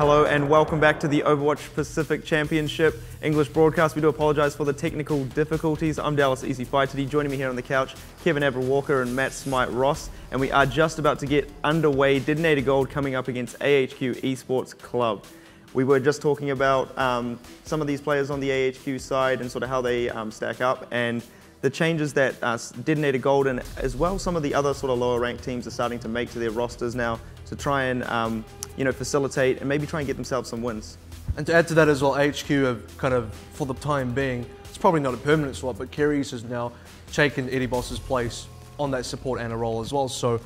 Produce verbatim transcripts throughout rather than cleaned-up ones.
Hello and welcome back to the Overwatch Pacific Championship English broadcast. We do apologise for the technical difficulties. I'm Dallas Ezy Fighter. Joining me here on the couch, Kevin Everwalker and Matt Smite Ross. And we are just about to get underway. Detonator Gold coming up against A H Q Esports Club. We were just talking about um, some of these players on the A H Q side and sort of how they um, stack up and the changes that uh, Detonator Gold and as well some of the other sort of lower ranked teams are starting to make to their rosters now to try and um, you know, facilitate and maybe try and get themselves some wins. And to add to that as well, A H Q have kind of, for the time being, it's probably not a permanent slot, but Carries has now taken Eddie Boss's place on that support and a role as well, so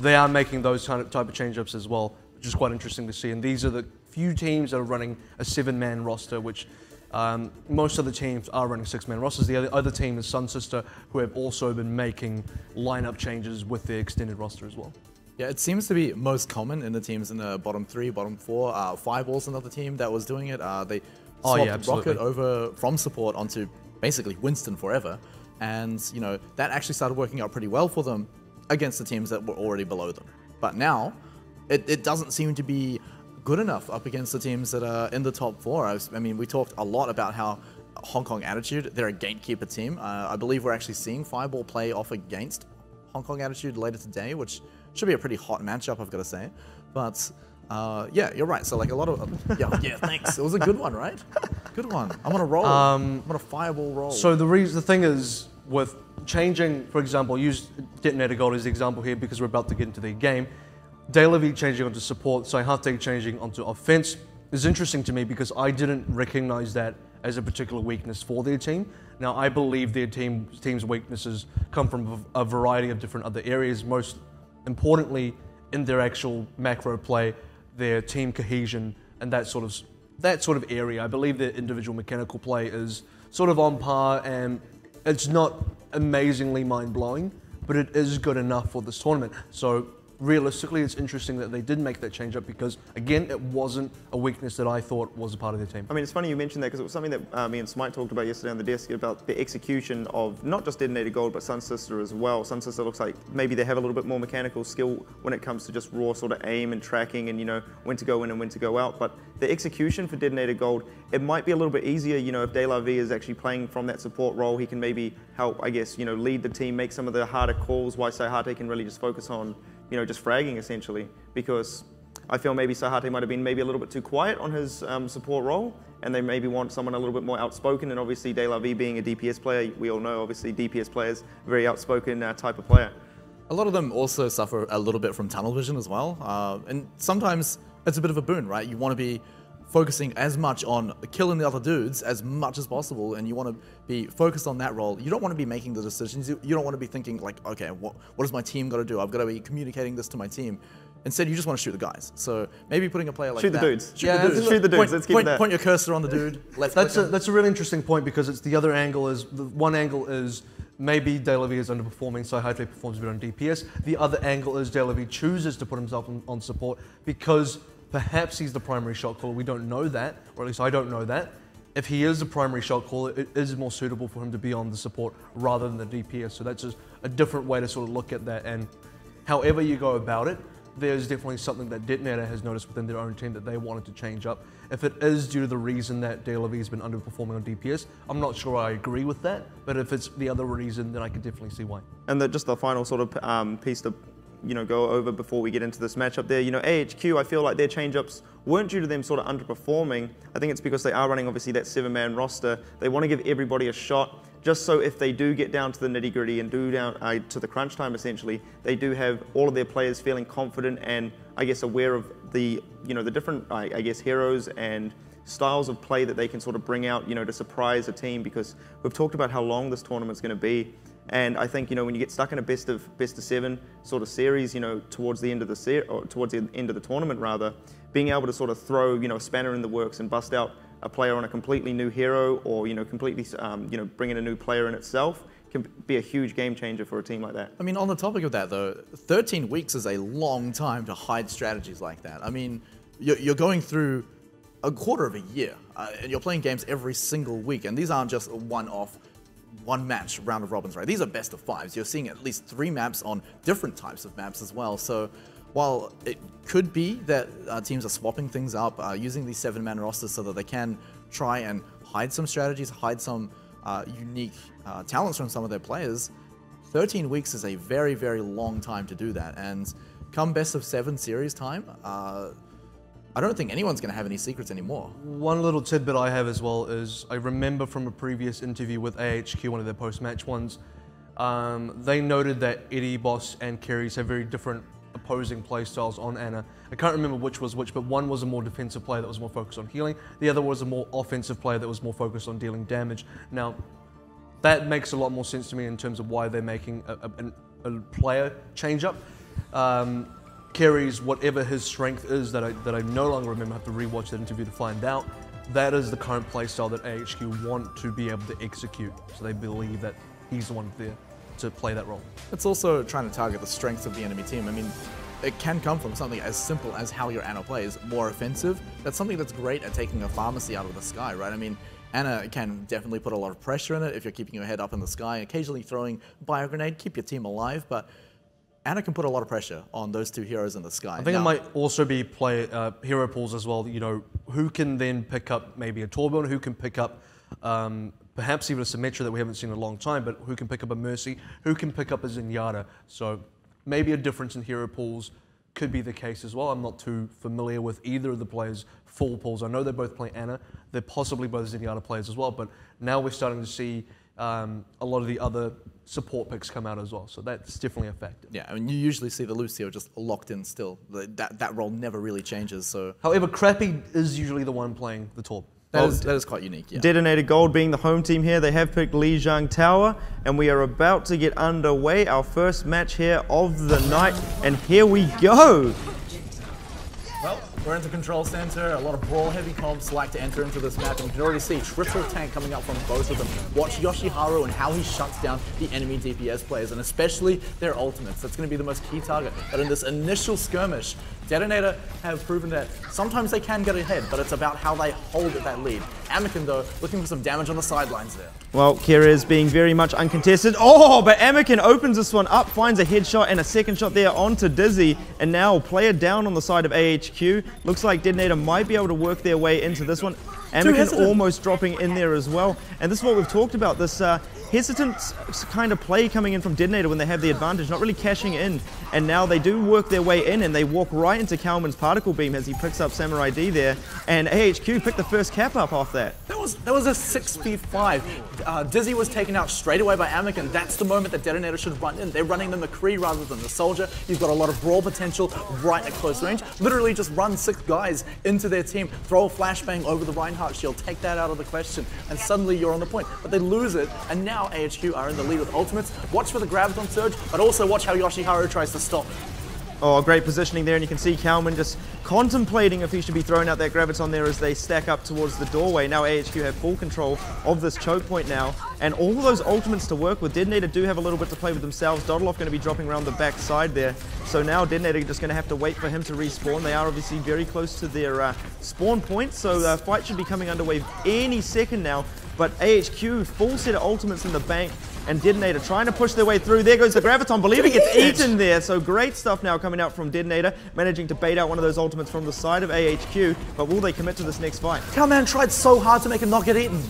they are making those type of change-ups as well, which is quite interesting to see. And these are the few teams that are running a seven-man roster, which um, most of the teams are running six-man rosters. The other, other team is Sun Sister, who have also been making lineup changes with their extended roster as well. Yeah, it seems to be most common in the teams in the bottom three, bottom four. Uh, Fireball's another team that was doing it. Uh, they oh, swapped yeah, Rocket over from support onto basically Winston forever. And, you know, that actually started working out pretty well for them against the teams that were already below them. But now, it, it doesn't seem to be good enough up against the teams that are in the top four. I, was, I mean, we talked a lot about how Hong Kong Attitude, they're a gatekeeper team. Uh, I believe we're actually seeing Fireball play off against Hong Kong Attitude later today, which should be a pretty hot matchup, I've got to say. But uh, yeah, you're right. So like a lot of uh, yeah, yeah, thanks. It was a good one, right? Good one. I'm on a roll. Um, I'm on a Fireball roll. So the reason, the thing is with changing, for example, use Detonator Gold as the example here because we're about to get into the game. Dalevy changing onto support, Saihate changing onto offense is interesting to me because I didn't recognize that as a particular weakness for their team. Now I believe their team team's weaknesses come from a variety of different other areas. Most importantly, in their actual macro play, their team cohesion and that sort of that sort of area. I believe their individual mechanical play is sort of on par, and it's not amazingly mind-blowing, but it is good enough for this tournament. So realistically, it's interesting that they did make that change up because, again, it wasn't a weakness that I thought was a part of their team. I mean, it's funny you mentioned that because it was something that uh, me and Smite talked about yesterday on the desk about the execution of not just Detonator Gold but Sun Sister as well. Sun Sister looks like maybe they have a little bit more mechanical skill when it comes to just raw sort of aim and tracking and, you know, when to go in and when to go out. But the execution for Detonator Gold, it might be a little bit easier, you know, if De La V is actually playing from that support role. He can maybe help, I guess, you know, lead the team, make some of the harder calls, while Saihate can really just focus on, you know, just fragging essentially, because I feel maybe Saihate might have been maybe a little bit too quiet on his um, support role, and they maybe want someone a little bit more outspoken, and obviously De La V being a D P S player, we all know obviously D P S players, very outspoken uh, type of player. A lot of them also suffer a little bit from tunnel vision as well, uh, and sometimes it's a bit of a boon, right? You want to be focusing as much on killing the other dudes as much as possible, and you want to be focused on that role. You don't want to be making the decisions. You don't want to be thinking like, okay, what what does my team got to do? I've got to be communicating this to my team. Instead, you just want to shoot the guys. So maybe putting a player like shoot that. The dudes. Shoot, yeah, the dudes. Shoot the dudes. Point, Let's keep point, that. Point your cursor on the dude. Let's that's a, that's a really interesting point because it's the other angle is the one angle is maybe De La V is underperforming, Saihate performs a bit on D P S. The other angle is De La V chooses to put himself on, on support because perhaps he's the primary shot caller. We don't know that, or at least I don't know that. If he is the primary shot caller, it is more suitable for him to be on the support rather than the D P S. So that's just a different way to sort of look at that. And however you go about it, there's definitely something that Detonator has noticed within their own team that they wanted to change up. If it is due to the reason that De La V has been underperforming on D P S, I'm not sure I agree with that. But if it's the other reason, then I could definitely see why. And the, just the final sort of um, piece to you know, go over before we get into this matchup there. You know, A H Q, I feel like their change-ups weren't due to them sort of underperforming. I think it's because they are running, obviously, that seven-man roster. They want to give everybody a shot, just so if they do get down to the nitty-gritty and do down uh, to the crunch time, essentially, they do have all of their players feeling confident and, I guess, aware of the, you know, the different, I, I guess, heroes and styles of play that they can sort of bring out, you know, to surprise a team, because we've talked about how long this tournament's going to be. And I think, you know, when you get stuck in a best of best of seven sort of series, you know, towards the end of the ser or towards the end of the tournament rather, being able to sort of throw, you know, a spanner in the works and bust out a player on a completely new hero, or you know, completely, um, you know, bring in a new player in itself can be a huge game changer for a team like that. I mean, on the topic of that though, thirteen weeks is a long time to hide strategies like that. I mean, you're going through a quarter of a year, uh, and you're playing games every single week, and these aren't just one-off. One match round of robins, right? These are best of fives. You're seeing at least three maps on different types of maps as well. So while it could be that uh, teams are swapping things up, uh, using these seven-man rosters so that they can try and hide some strategies, hide some uh, unique uh, talents from some of their players, thirteen weeks is a very, very long time to do that. And come best of seven series time, uh, I don't think anyone's going to have any secrets anymore. One little tidbit I have as well is I remember from a previous interview with A H Q, one of their post-match ones, um, they noted that Eddie Boss and Carries have very different opposing play styles on Anna. I can't remember which was which, but one was a more defensive player that was more focused on healing. The other was a more offensive player that was more focused on dealing damage. Now, that makes a lot more sense to me in terms of why they're making a, a, a player change up. Um, Carries whatever his strength is that I, that I no longer remember, I have to rewatch that interview to find out. That is the current playstyle that A H Q want to be able to execute. So they believe that he's the one there to play that role. It's also trying to target the strengths of the enemy team. I mean, it can come from something as simple as how your Anna plays, more offensive. That's something that's great at taking a pharmacy out of the sky, right? I mean, Anna can definitely put a lot of pressure in it if you're keeping your head up in the sky and occasionally throwing bio grenade, keep your team alive, but Anna can put a lot of pressure on those two heroes in the sky. I think now, it might also be play uh, hero pools as well, you know, who can then pick up maybe a Torbjorn, who can pick up um, perhaps even a Symmetra that we haven't seen in a long time, but who can pick up a Mercy, who can pick up a Zenyatta. So maybe a difference in hero pools could be the case as well. I'm not too familiar with either of the players' full pools. I know they both play Anna. They're possibly both Zenyatta players as well, but now we're starting to see um, a lot of the other support picks come out as well. So that's definitely a factor. Yeah, I mean, you usually see the Lucio just locked in still. That, that role never really changes, so... However, Crappy is usually the one playing the Torb. That, is, that is quite unique, yeah. Detonator Gold being the home team here, they have picked Lijiang Tower, and we are about to get underway. Our first match here of the night, and here we go! Well, we're into Control Center. A lot of brawl-heavy comps like to enter into this match, and you can already see triple tank coming up from both of them. Watch Yoshiharu and how he shuts down the enemy D P S players, and especially their ultimates. That's going to be the most key target. But in this initial skirmish, Detonator have proven that sometimes they can get ahead, but it's about how they hold that lead. Amekin, though, looking for some damage on the sidelines there. Well, Carries being very much uncontested. Oh, but Amekin opens this one up, finds a headshot and a second shot there onto Dizzy, and now player down on the side of A H Q. Looks like Detonator might be able to work their way into this one. Amekin almost dropping in there as well. And this is what we've talked about, this uh, hesitant kind of play coming in from Detonator when they have the advantage, not really cashing in. And now they do work their way in, and they walk right into Kalman's particle beam as he picks up Samurai D there. And A H Q picked the first cap up off that. That was, that was a six v five. Uh, Dizzy was taken out straight away by Amekin. That's the moment that Detonator should run in. They're running the McCree rather than the Soldier. You've got a lot of brawl potential right at close range. Literally just run six guys into their team, throw a flashbang over the Reinhardt Shield, take that out of the question, and suddenly you're on the point. But they lose it, and now A H Q are in the lead with ultimates. Watch for the Graviton Surge, but also watch how Yoshiharu tries to stop it. Oh, great positioning there, and you can see Kalman just contemplating if he should be throwing out that Graviton there as they stack up towards the doorway. Now A H Q have full control of this choke point now, and all of those ultimates to work with. Detonator do have a little bit to play with themselves. Dodoloff going to be dropping around the back side there, so now Detonator just going to have to wait for him to respawn. They are obviously very close to their uh, spawn point, so the fight should be coming underway any second now. But A H Q, full set of ultimates in the bank, and Detonator trying to push their way through. There goes the Graviton, believing it's eaten there. So great stuff now coming out from Detonator, managing to bait out one of those ultimates from the side of A H Q. But will they commit to this next fight? Kalman tried so hard to make him not get eaten.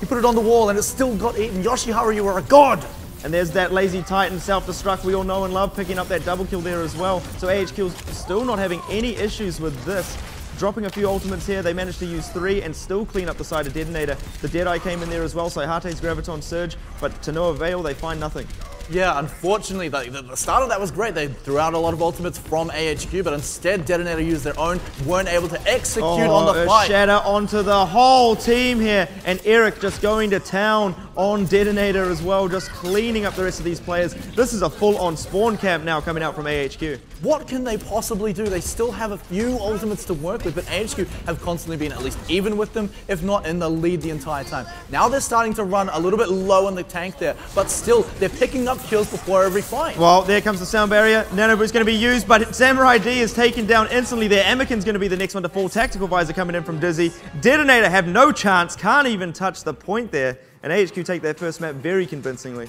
He put it on the wall and it still got eaten. Yoshiharu, you are a god! And there's that Lazy Titan self-destruct we all know and love, picking up that double kill there as well. So A H Q's still not having any issues with this. Dropping a few ultimates here, they managed to use three and still clean up the side of Detonator. The Deadeye came in there as well, Saihate's Graviton Surge, but to no avail, they find nothing. Yeah, unfortunately, the, the start of that was great. They threw out a lot of ultimates from A H Q, but instead Detonator used their own, weren't able to execute oh, on the fight. Shatter onto the whole team here, and Eric just going to town on Detonator as well, just cleaning up the rest of these players. This is a full-on spawn camp now coming out from A H Q. What can they possibly do? They still have a few ultimates to work with, but A H Q have constantly been at least even with them, if not in the lead the entire time. Now they're starting to run a little bit low in the tank there, but still, they're picking up kills before every fight. Well, there comes the sound barrier. Nanoboot's going to be used, but Samurai D is taken down instantly there. Amekin's going to be the next one to fall. Tactical Visor coming in from Dizzy. Detonator have no chance. Can't even touch the point there. And A H Q take their first map very convincingly.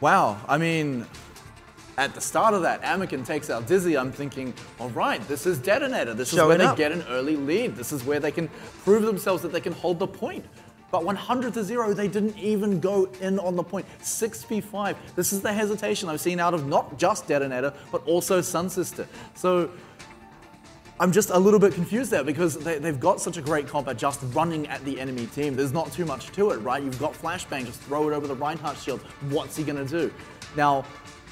Wow. I mean, at the start of that, Amekin takes out Dizzy. I'm thinking, all right, this is Detonator. This Showing is where they up. get an early lead. This is where they can prove themselves that they can hold the point. But one hundred to zero, they didn't even go in on the point. six v five. This is the hesitation I've seen out of not just Detonator, but also Sun Sister. So I'm just a little bit confused there because they, they've got such a great comp at just running at the enemy team. There's not too much to it, right? You've got Flashbang, just throw it over the Reinhardt shield. What's he gonna do? Now,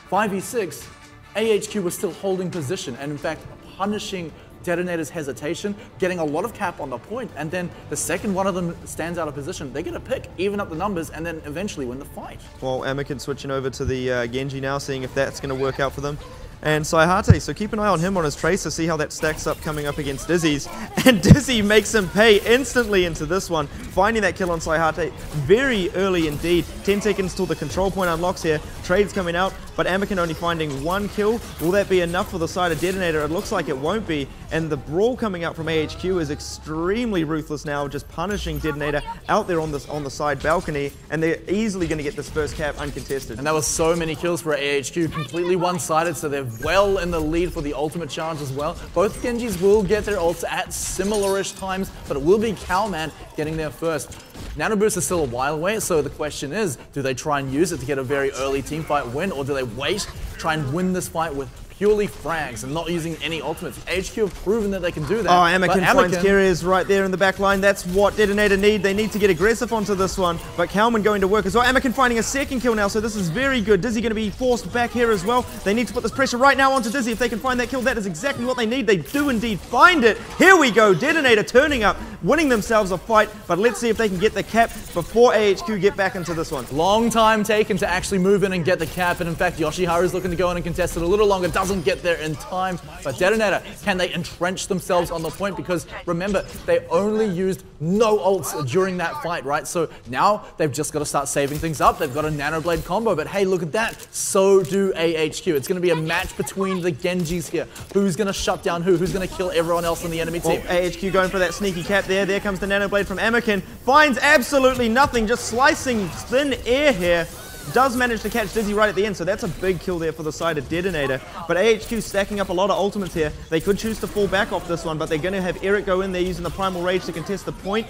five v six, A H Q was still holding position and in fact, punishing Detonator's hesitation, getting a lot of cap on the point, and then the second one of them stands out of position, they get a pick, even up the numbers, and then eventually win the fight. Well, Amekin switching over to the uh, Genji now, seeing if that's going to work out for them. And Saihate, so keep an eye on him on his Tracer, see how that stacks up coming up against Dizzy's. And Dizzy makes him pay instantly into this one, finding that kill on Saihate very early indeed. ten seconds till the control point unlocks here. Trade's coming out, but Amekin only finding one kill. Will that be enough for the side of Detonator? It looks like it won't be. And the brawl coming out from A H Q is extremely ruthless now, just punishing Detonator out there on, this, on the side balcony. And they're easily going to get this first cap uncontested. And that was so many kills for A H Q, completely one-sided, so they're well in the lead for the ultimate challenge as well. Both Genjis will get their ults at similar-ish times, but it will be Kalman getting there first. Nano Boost is still a while away, so the question is, do they try and use it to get a very early teamfight win, or do they wait, try and win this fight with purely frags and not using any ultimates? H Q have proven that they can do that. Oh, Amekin finds Carries right there in the back line. That's what Detonator need. They need to get aggressive onto this one, but Kalman going to work as well. Amekin finding a second kill now, so this is very good. Dizzy going to be forced back here as well. They need to put this pressure right now onto Dizzy. If they can find that kill, that is exactly what they need. They do indeed find it. Here we go. Detonator turning up, winning themselves a fight, but let's see if they can get the cap before A H Q get back into this one. Long time taken to actually move in and get the cap, and in fact, Yoshiharu is looking to go in and contest it a little longer. Doesn't get there in time, but Detonator, can they entrench themselves on the point? Because remember, they only used no ults during that fight, right? So now they've just got to start saving things up. They've got a Nanoblade combo, but hey, look at that. So do A H Q. It's going to be a match between the Genjis here. Who's going to shut down who? Who's going to kill everyone else on the enemy team? Well, A H Q going for that sneaky cap there. There comes the Nanoblade from Amekin. Finds absolutely nothing, just slicing thin air here. Does manage to catch Dizzy right at the end, so that's a big kill there for the side of Detonator. But A H Q stacking up a lot of ultimates here. They could choose to fall back off this one, but they're going to have Eric go in there using the Primal Rage to contest the point.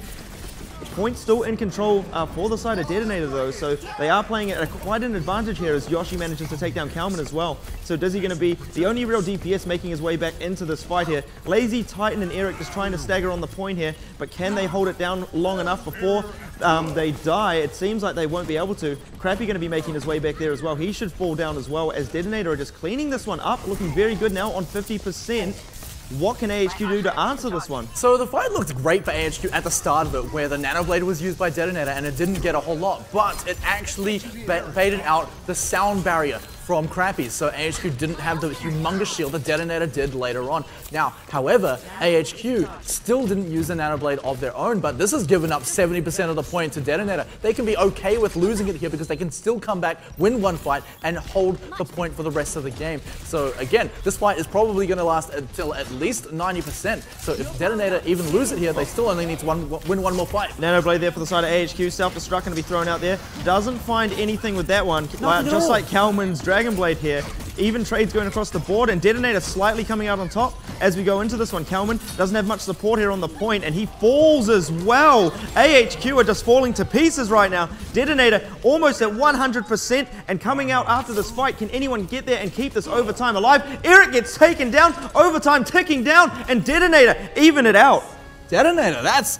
The point still in control uh, for the side of Detonator though, so they are playing at a, quite an advantage here as Yoshi manages to take down Kalman as well. So Dizzy going to be the only real D P S making his way back into this fight here. Lazy, Titan and Eric just trying to stagger on the point here, but can they hold it down long enough before um, they die? It seems like they won't be able to. Crappy going to be making his way back there as well. He should fall down as well as Detonator are just cleaning this one up, looking very good now on fifty percent. What can A H Q do to answer this one? So the fight looked great for A H Q at the start of it, where the Nanoblade was used by Detonator and it didn't get a whole lot, but it actually baited out the sound barrier from Crappy, so A H Q didn't have the humongous shield that Detonator did later on. Now, however, A H Q still didn't use a Nanoblade of their own, but this has given up seventy percent of the point to Detonator. They can be okay with losing it here because they can still come back, win one fight, and hold the point for the rest of the game. So again, this fight is probably going to last until at least ninety percent, so if Detonator even lose it here, they still only need to one, win one more fight. Nanoblade there for the side of A H Q, self-destruct going to be thrown out there. Doesn't find anything with that one, uh, just like Kalman's dragon. Dragon Blade here. Even trades going across the board, and Detonator slightly coming out on top as we go into this one. Kalman doesn't have much support here on the point, and he falls as well. A H Q are just falling to pieces right now. Detonator almost at one hundred percent, and coming out after this fight. Can anyone get there and keep this overtime alive? Eric gets taken down, overtime ticking down, and Detonator even it out. Detonator, that's...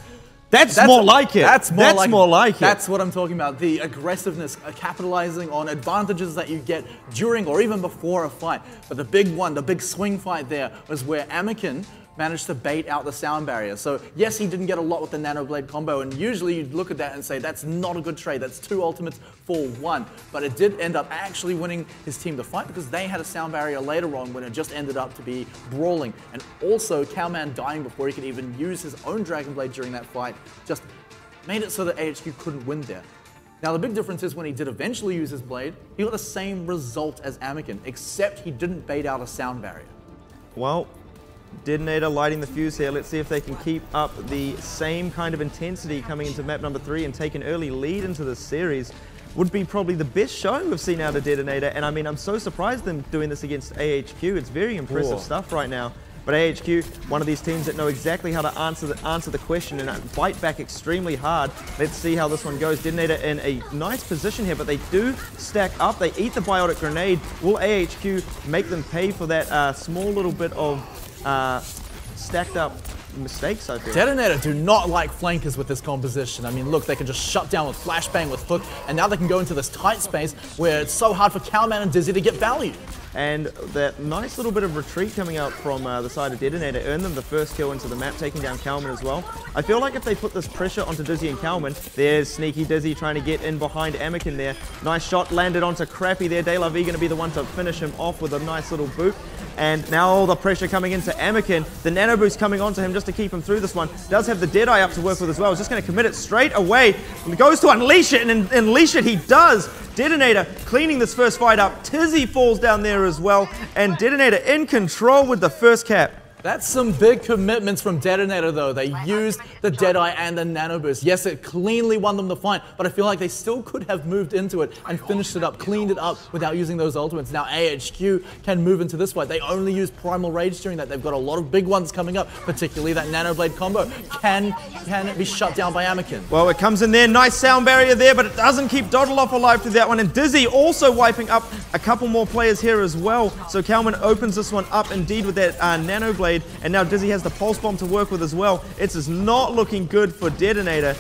That's, that's more like it. That's more, that's like, more like it. That's what I'm talking about. The aggressiveness, uh, capitalizing on advantages that you get during or even before a fight. But the big one, the big swing fight there was where Amekin managed to bait out the sound barrier. So yes, he didn't get a lot with the Nanoblade combo, and usually you'd look at that and say, that's not a good trade, that's two ultimates for one. But it did end up actually winning his team the fight because they had a sound barrier later on when it just ended up to be brawling. And also Kalman dying before he could even use his own Dragon Blade during that fight just made it so that A H Q couldn't win there. Now the big difference is when he did eventually use his blade, he got the same result as Amekin, except he didn't bait out a sound barrier. Well, Detonator lighting the fuse here. Let's see if they can keep up the same kind of intensity coming into map number three and take an early lead into this series. would be probably the best show we've seen out of Detonator. And I mean, I'm so surprised them doing this against A H Q. It's very impressive Whoa. stuff right now. But A H Q, one of these teams that know exactly how to answer the, answer the question and bite back extremely hard. Let's see how this one goes. Detonator in a nice position here, but they do stack up. They eat the biotic grenade. Will A H Q make them pay for that uh, small little bit of uh, stacked up mistakes, I think? Detonator do not like flankers with this composition. I mean, look, they can just shut down with flashbang, with hook, and now they can go into this tight space where it's so hard for Kalman and Dizzy to get value. And that nice little bit of retreat coming up from uh, the side of Detonator earned them the first kill into the map, taking down Kalman as well. I feel like if they put this pressure onto Dizzy and Kalman, there's sneaky Dizzy trying to get in behind Amekin there. Nice shot landed onto Crappy there. De La V going to be the one to finish him off with a nice little boot. And now all the pressure coming into Amekin. The nano boost coming onto him just to keep him through this one. Does have the Deadeye up to work with as well. He's just going to commit it straight away. And goes to unleash it, and un unleash it he does. Detonator cleaning this first fight up. Tizzy falls down there as well. And Detonator in control with the first cap. That's some big commitments from Detonator though. They used the Deadeye and the Nano Boost. Yes, it cleanly won them the fight, but I feel like they still could have moved into it and finished it up, cleaned it up without using those ultimates. Now A H Q can move into this fight. They only use Primal Rage during that. They've got a lot of big ones coming up, particularly that Nano Blade combo. Can, can it be shut down by Amekin? Well, it comes in there. Nice sound barrier there, but it doesn't keep Dodoloff alive through that one. And Dizzy also wiping up a couple more players here as well. So Kalman opens this one up indeed with that uh, Nano Blade. And now Dizzy has the pulse bomb to work with as well. It is not looking good for Detonator.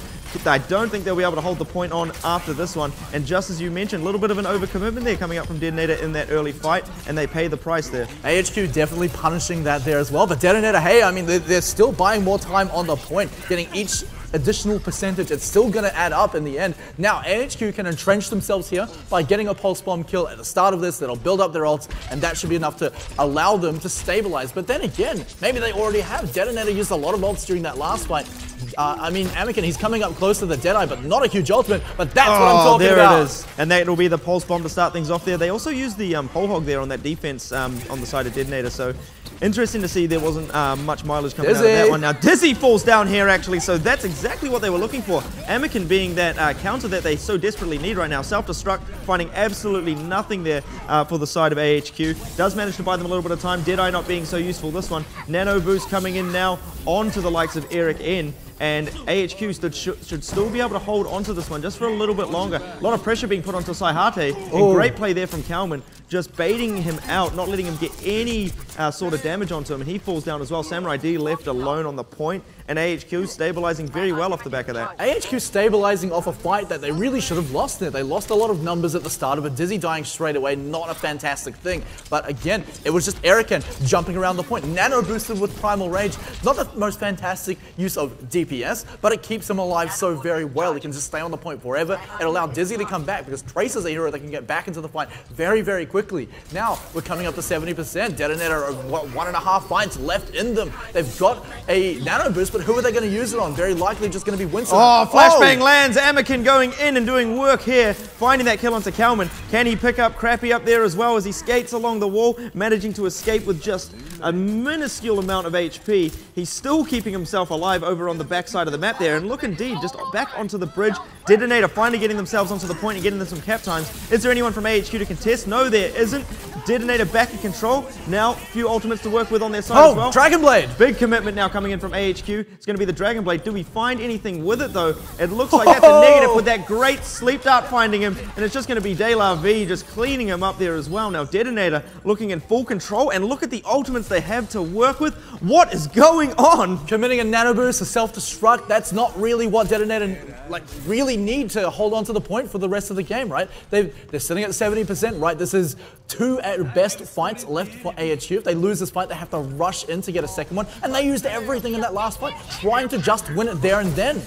I don't think they'll be able to hold the point on after this one. And just as you mentioned, a little bit of an overcommitment there coming up from Detonator in that early fight, and they pay the price there. A H Q definitely punishing that there as well. But Detonator, hey, I mean, they're still buying more time on the point, getting each additional percentage. It's still going to add up in the end. Now A H Q can entrench themselves here by getting a pulse bomb kill at the start of this. That'll build up their ults, and that should be enough to allow them to stabilize. But then again, maybe they already have. Detonator used a lot of ults during that last fight. Uh, I mean, Amekin, he's coming up close to the Deadeye, but not a huge ultimate, but that's oh, what I'm talking there about. There it is. And that will be the Pulse Bomb to start things off there. They also used the um, Pole Hog there on that defense um, on the side of Detonator, so interesting to see there wasn't uh, much mileage coming Dizzy. out of that one. Now, Dizzy falls down here, actually, so that's exactly what they were looking for. Amekin being that uh, counter that they so desperately need right now. Self-destruct, finding absolutely nothing there uh, for the side of A H Q. Does manage to buy them a little bit of time. Deadeye not being so useful this one. Nano Boost coming in now onto the likes of Eric N. And A H Q should, should still be able to hold onto this one just for a little bit longer. A lot of pressure being put onto Saihate, and Ooh. great play there from Kalman, just baiting him out, not letting him get any uh, sort of damage onto him, and he falls down as well. Samurai D left alone on the point, and A H Q stabilizing very well off the back of that. A H Q stabilizing off a fight that they really should have lost there. They lost a lot of numbers at the start of it. Dizzy dying straight away, not a fantastic thing. But again, it was just Erican jumping around the point. Nano boosted with Primal Rage. Not the most fantastic use of D P S, but it keeps him alive so very well. He can just stay on the point forever. It allowed Dizzy to come back because Trace is a hero that can get back into the fight very, very quickly. Now we're coming up to seventy percent. Detonator are what, one and a half fights left in them. They've got a Nano boost, but who are they going to use it on? Very likely just going to be Winston. Oh, flashbang oh. lands. Amekin going in and doing work here, finding that kill onto Kalman. Can he pick up Crappy up there as well as he skates along the wall, managing to escape with just a minuscule amount of H P. He's still keeping himself alive over on the backside of the map there. And look, indeed, just back onto the bridge. Detonator finally getting themselves onto the point and getting them some cap times. Is there anyone from A H Q to contest? No, there isn't. Detonator back in control. Now, few ultimates to work with on their side oh, as well. Oh, Dragon Blade! Big commitment now coming in from A H Q. It's going to be the Dragon Blade. Do we find anything with it, though? It looks like that's a negative with that great sleep dart finding him. And it's just going to be De La V just cleaning him up there as well. Now, Detonator looking in full control. And look at the ultimates they have to work with. What is going on? Committing a Nano Boost, a self-destruct. That's not really what Detonator like really need to hold on to the point for the rest of the game, right? They've, they're sitting at seventy percent, right? This is two at best fights left for A H U. If they lose this fight, they have to rush in to get a second one. And they used everything in that last fight, trying to just win it there and then.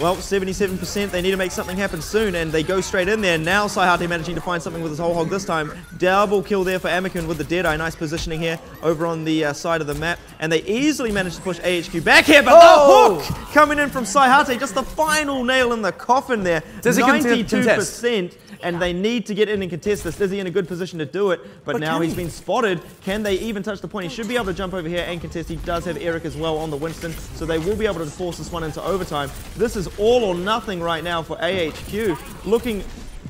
Well, seventy-seven percent, they need to make something happen soon, and they go straight in there. Now Saihate managing to find something with his whole hog this time. Double kill there for Amekin with the Deadeye. Nice positioning here over on the uh, side of the map, and they easily managed to push A H Q back here, but oh! the hook coming in from Saihate, just the final nail in the coffin there. Does ninety-two percent. And they need to get in and contest this. Is he in a good position to do it? But, but now he's he? been spotted. Can they even touch the point? He should be able to jump over here and contest. He does have Eric as well on the Winston, so they will be able to force this one into overtime. This is all or nothing right now for A H Q. Looking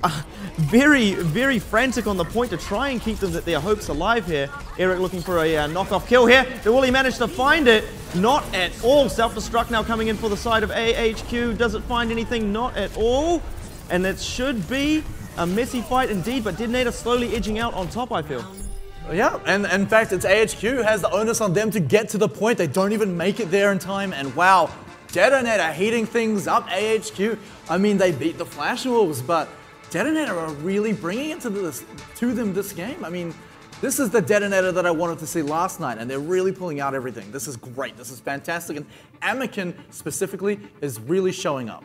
Uh, very, very frantic on the point to try and keep them their hopes alive here. Eric looking for a uh, knockoff kill here. Will he manage to find it? Not at all. Self-destruct now coming in for the side of A H Q. Does it find anything? Not at all. And it should be a messy fight indeed, but Detonator slowly edging out on top, I feel. Yeah, and in fact, it's A H Q has the onus on them to get to the point. They don't even make it there in time, and wow, Detonator heating things up. A H Q, I mean, they beat the Flash Wolves, but Detonator are really bringing it to, this, to them this game. I mean, this is the Detonator that I wanted to see last night, and they're really pulling out everything. This is great, this is fantastic, and Amekin specifically is really showing up.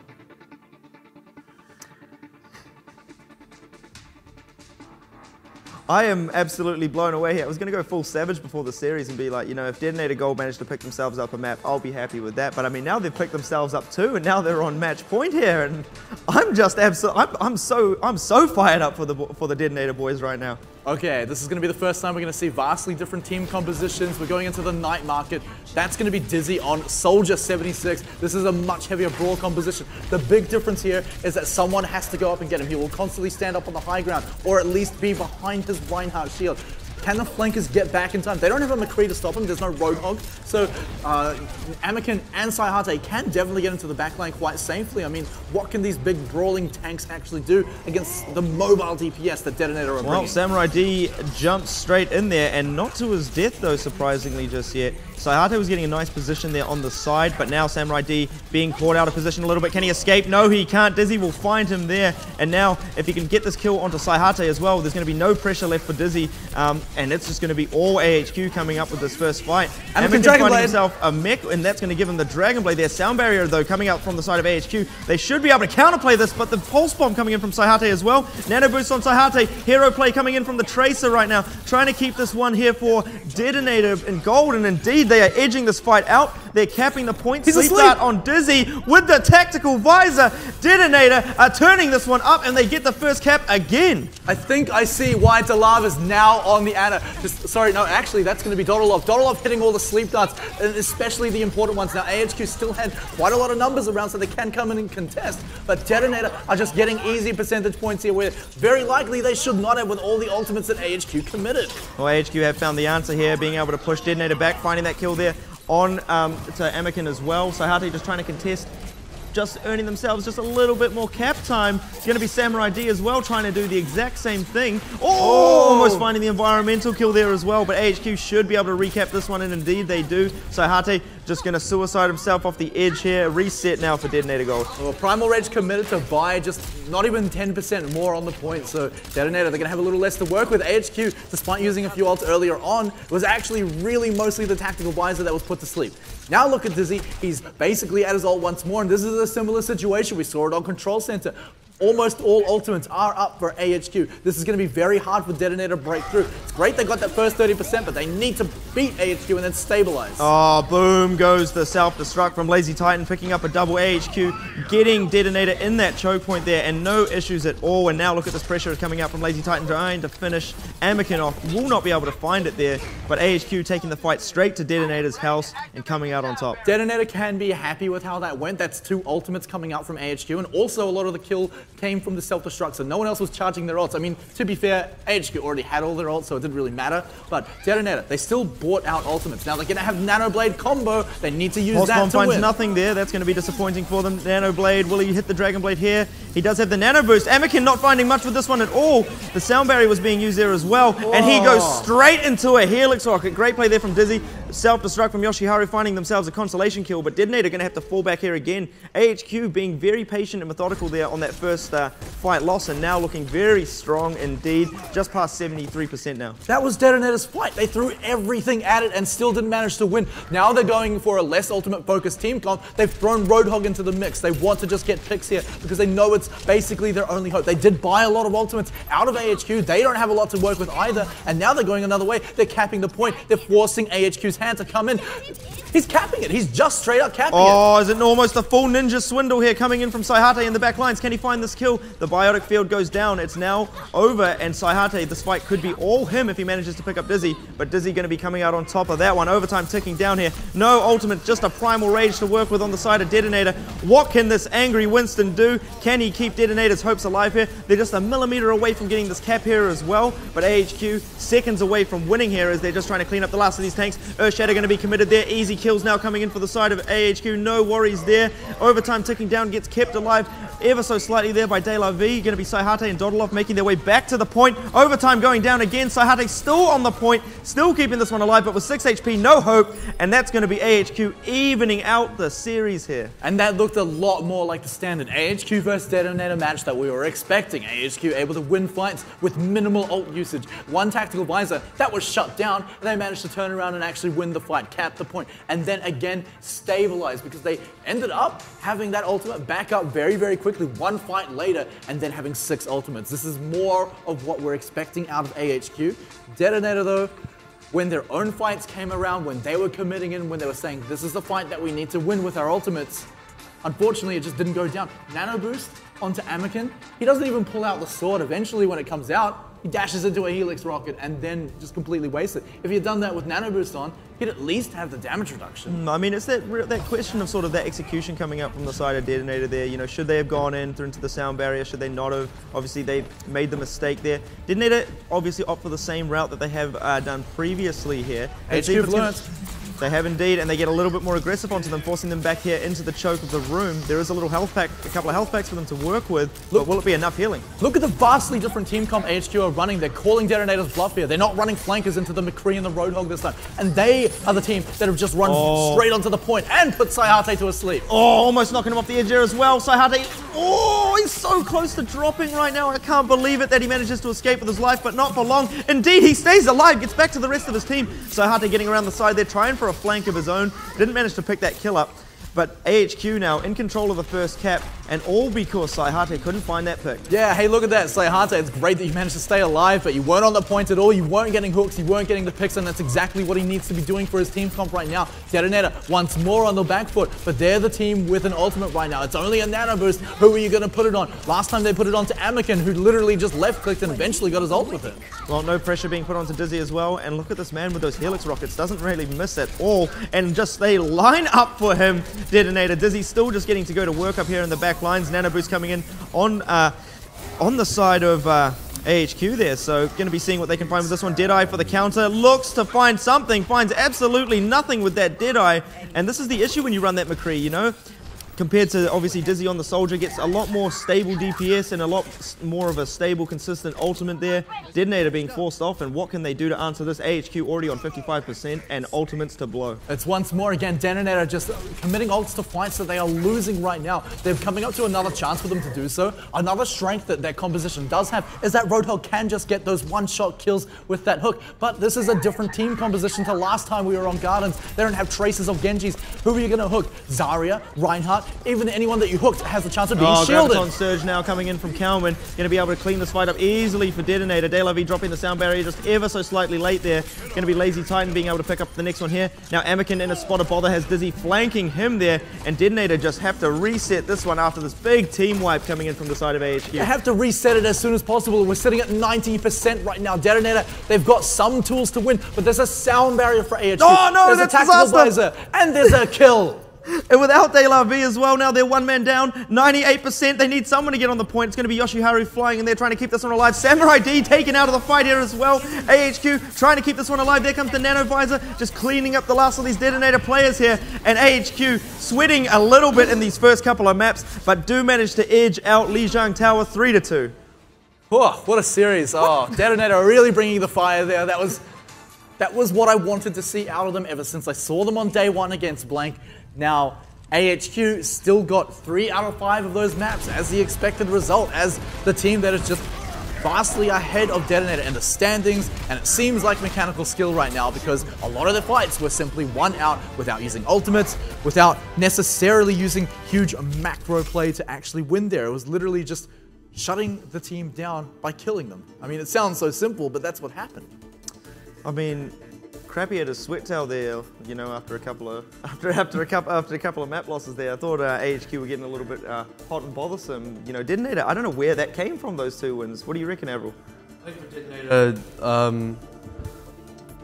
I am absolutely blown away here. I was going to go full Savage before the series and be like, you know, if Detonator Gold managed to pick themselves up a map, I'll be happy with that. But I mean, now they've picked themselves up too, and now they're on match point here, and I'm just absolutely, I'm, I'm so, I'm so fired up for the for the Detonator boys right now. Okay, this is going to be the first time we're going to see vastly different team compositions. We're going into the Night Market. That's going to be Dizzy on Soldier seventy-six. This is a much heavier brawl composition. The big difference here is that someone has to go up and get him. He will constantly stand up on the high ground, or at least be behind his Reinhardt shield. Can the flankers get back in time? They don't have a McCree to stop him. There's no Roadhog. So uh, Amekin and Saihate can definitely get into the backline quite safely. I mean, what can these big brawling tanks actually do against the mobile D P S that Detonator are bringing? Well, Samurai D jumps straight in there, and not to his death, though, surprisingly, just yet. Saihate was getting a nice position there on the side, but now Samurai D being caught out of position a little bit. Can he escape? No, he can't. Dizzy will find him there, and now if he can get this kill onto Saihate as well, there's going to be no pressure left for Dizzy, um, and it's just going to be all A H Q coming up with this first fight. Amekin finding himself a mech, and that's going to give him the Dragon Blade there. Sound barrier, though, coming out from the side of A H Q. They should be able to counterplay this, but the Pulse Bomb coming in from Saihate as well. Nano Boost on Saihate. Hero Play coming in from the Tracer right now, trying to keep this one here for Detonator in Gold, and indeed, they are edging this fight out. They're capping the point. He's sleep dart on Dizzy with the tactical visor. Detonator are turning this one up, and they get the first cap again. I think I see why Dodoloff is now on the Anna. Just, sorry, no, actually, that's going to be Dodoloff. Dodoloff hitting all the sleep darts, especially the important ones. Now, A H Q still had quite a lot of numbers around, so they can come in and contest, but Detonator are just getting easy percentage points here, where very likely they should not have with all the ultimates that A H Q committed. Well, A H Q have found the answer here, being able to push Detonator back, finding that kill there on um, to Amekin as well. Saihate just trying to contest, just earning themselves just a little bit more cap time. It's going to be Samurai D as well, trying to do the exact same thing. Oh, oh, almost finding the environmental kill there as well, but A H Q should be able to recap this one, and indeed they do. Saihate just going to suicide himself off the edge here. Reset now for Detonator Gold. Well, Primal Rage committed to buy just not even ten percent more on the point, so Detonator, they're going to have a little less to work with. A H Q, despite using a few ults earlier on, it was actually really mostly the tactical visor that was put to sleep. Now look at Dizzy, he's basically at his ult once more, and this is a similar situation. We saw it on Control Center. Almost all ultimates are up for A H Q. This is going to be very hard for Detonator to break through. It's great they got that first thirty percent, but they need to beat A H Q and then stabilize. Oh, boom goes the self-destruct from Lazy Titan, picking up a double A H Q, getting Detonator in that choke point there, and no issues at all. And now look at this pressure coming out from Lazy Titan trying to finish Amekin off. Will not be able to find it there, but A H Q taking the fight straight to Detonator's house and coming out on top. Detonator can be happy with how that went. That's two ultimates coming out from A H Q, and also a lot of the kill came from the self-destruct, so no one else was charging their ults. I mean, to be fair, A H Q already had all their ults, so it didn't really matter. But Detonator, they still bought out ultimates. Now they're going to have Nanoblade combo. They need to use Pulse that Bomb to finds win. Nothing there. That's going to be disappointing for them. Nanoblade, will he hit the Dragon Blade here? He does have the Nano Boost. Amekin not finding much with this one at all. The Sound Barrier was being used there as well, whoa, and he goes straight into a Helix Rocket. Great play there from Dizzy. Self-destruct from Yoshiharu, finding themselves a consolation kill, but Detonator going to have to fall back here again. A H Q being very patient and methodical there on that first First, uh, fight loss, and now looking very strong indeed, just past seventy-three percent now. That was Detonator's fight. They threw everything at it and still didn't manage to win. Now they're going for a less ultimate focused team comp. They've thrown Roadhog into the mix. They want to just get picks here because they know it's basically their only hope. They did buy a lot of ultimates out of A H Q. They don't have a lot to work with either, and now they're going another way. They're capping the point. They're forcing A H Q's hand to come in. He's capping it. He's just straight up capping oh, it. Oh, is it almost a full ninja swindle here coming in from Saihate in the back lines? Can he find this kill? The biotic field goes down. It's now over, and Saihate, this fight could be all him if he manages to pick up Dizzy, but Dizzy going to be coming out on top of that one. Overtime ticking down here. No ultimate, just a primal rage to work with on the side of Detonator. What can this angry Winston do? Can he keep Detonator's hopes alive here? They're just a millimeter away from getting this cap here as well, but A H Q seconds away from winning here as they're just trying to clean up the last of these tanks. Earthshatter going to be committed there. Easy kills now coming in for the side of A H Q. No worries there. Overtime ticking down, gets kept alive ever so slightly there by De La V. Going to be Saihate and Dodoloff making their way back to the point. Overtime going down again. Saihate still on the point, still keeping this one alive, but with six H P, no hope. And that's going to be A H Q evening out the series here. And that looked a lot more like the standard A H Q versus Detonator match that we were expecting. A H Q able to win fights with minimal ult usage. One tactical visor that was shut down, and they managed to turn around and actually win the fight, cap the point, and then again stabilize, because they ended up having that ultimate back up very, very quickly, one fight later, and then having six ultimates. This is more of what we're expecting out of A H Q. Detonator, though, when their own fights came around, when they were committing in, when they were saying, this is the fight that we need to win with our ultimates, unfortunately, it just didn't go down. Nano boost onto Amekin. He doesn't even pull out the sword. Eventually, when it comes out, he dashes into a Helix Rocket and then just completely wastes it. If you'd done that with Nano Boost on, he'd at least have the damage reduction. Mm, I mean, it's that that question of sort of that execution coming up from the side of Detonator there. You know, should they have gone in through into the sound barrier? Should they not have? Obviously, they made the mistake there. Detonator obviously opt for the same route that they have uh, done previously here. H Q learned. They have indeed, and they get a little bit more aggressive onto them, forcing them back here into the choke of the room. There is a little health pack, a couple of health packs for them to work with, look, but will it be enough healing? Look at the vastly different team comp A H Q are running. They're calling Detonator's bluff here. They're not running flankers into the McCree and the Roadhog this time. And they are the team that have just run oh. straight onto the point and put Saihate to asleep. Oh, almost knocking him off the edge here as well. Saihate, oh, he's so close to dropping right now. I can't believe it that he manages to escape with his life, but not for long. Indeed, he stays alive, gets back to the rest of his team. Saihate getting around the side there, trying for a flank of his own, didn't manage to pick that kill up, but A H Q now in control of the first cap, and all because Saihate couldn't find that pick. Yeah, hey, look at that, Saihate, it's great that you managed to stay alive, but you weren't on the point at all, you weren't getting hooks, you weren't getting the picks, and that's exactly what he needs to be doing for his team comp right now. Detonator once more on the back foot, but they're the team with an ultimate right now. It's only a nano boost, who are you going to put it on? Last time they put it on to Amekin, who literally just left-clicked and eventually got his ult with it. Well, no pressure being put onto Dizzy as well, and look at this man with those Helix Rockets, doesn't really miss at all, and just they line up for him. Detonator, Dizzy still just getting to go to work up here in the back lines. Nano Boost coming in on uh, on the side of uh, A H Q there, so going to be seeing what they can find with this one. Deadeye for the counter, looks to find something, finds absolutely nothing with that Deadeye, and this is the issue when you run that McCree, you know? Compared to, obviously, Dizzy on the Soldier, gets a lot more stable D P S and a lot more of a stable, consistent ultimate there. Detonator being forced off, and what can they do to answer this? A H Q already on fifty-five percent and ultimates to blow. It's once more, again, Detonator just committing ults to fights that they are losing right now. They're coming up to another chance for them to do so. Another strength that their composition does have is that Roadhog can just get those one-shot kills with that hook. But this is a different team composition to last time we were on Gardens. They don't have traces of Genjis. Who are you going to hook? Zarya? Reinhardt? Even anyone that you hooked has the chance of being oh, shielded. Oh, Graviton Surge now coming in from Kalman. Going to be able to clean this fight up easily for Detonator. De La V dropping the sound barrier just ever so slightly late there. Going to be Lazy Titan being able to pick up the next one here. Now Amekin in a spot of bother has Dizzy flanking him there. And Detonator just have to reset this one after this big team wipe coming in from the side of A H Q. They have to reset it as soon as possible. We're sitting at ninety percent right now. Detonator, they've got some tools to win, but there's a sound barrier for A H Q. Oh no, there's a tactical visor, and there's a kill. And without De La V as well, now they're one man down, ninety-eight percent. They need someone to get on the point. It's going to be Yoshiharu flying in there, trying to keep this one alive. Samurai D taken out of the fight here as well. A H Q trying to keep this one alive. There comes the Nano Visor, just cleaning up the last of these Detonator players here. And A H Q sweating a little bit in these first couple of maps, but do manage to edge out Lijiang Tower three to two. Oh, what a series. Oh, Detonator really bringing the fire there. That was, that was what I wanted to see out of them ever since I saw them on day one against Blank. Now, A H Q still got three out of five of those maps as the expected result, as the team that is just vastly ahead of Detonator in the standings, and it seems like mechanical skill right now, because a lot of the fights were simply one out without using ultimates, without necessarily using huge macro play to actually win there. It was literally just shutting the team down by killing them. I mean, it sounds so simple, but that's what happened. I mean, Crappy had a sweat towel there, you know, after a couple of after after a couple after a couple of map losses there. I thought uh, A H Q were getting a little bit uh, hot and bothersome. You know, Detonator. I don't know where that came from. Those two wins. What do you reckon, Avril? I think for Detonator, uh, um,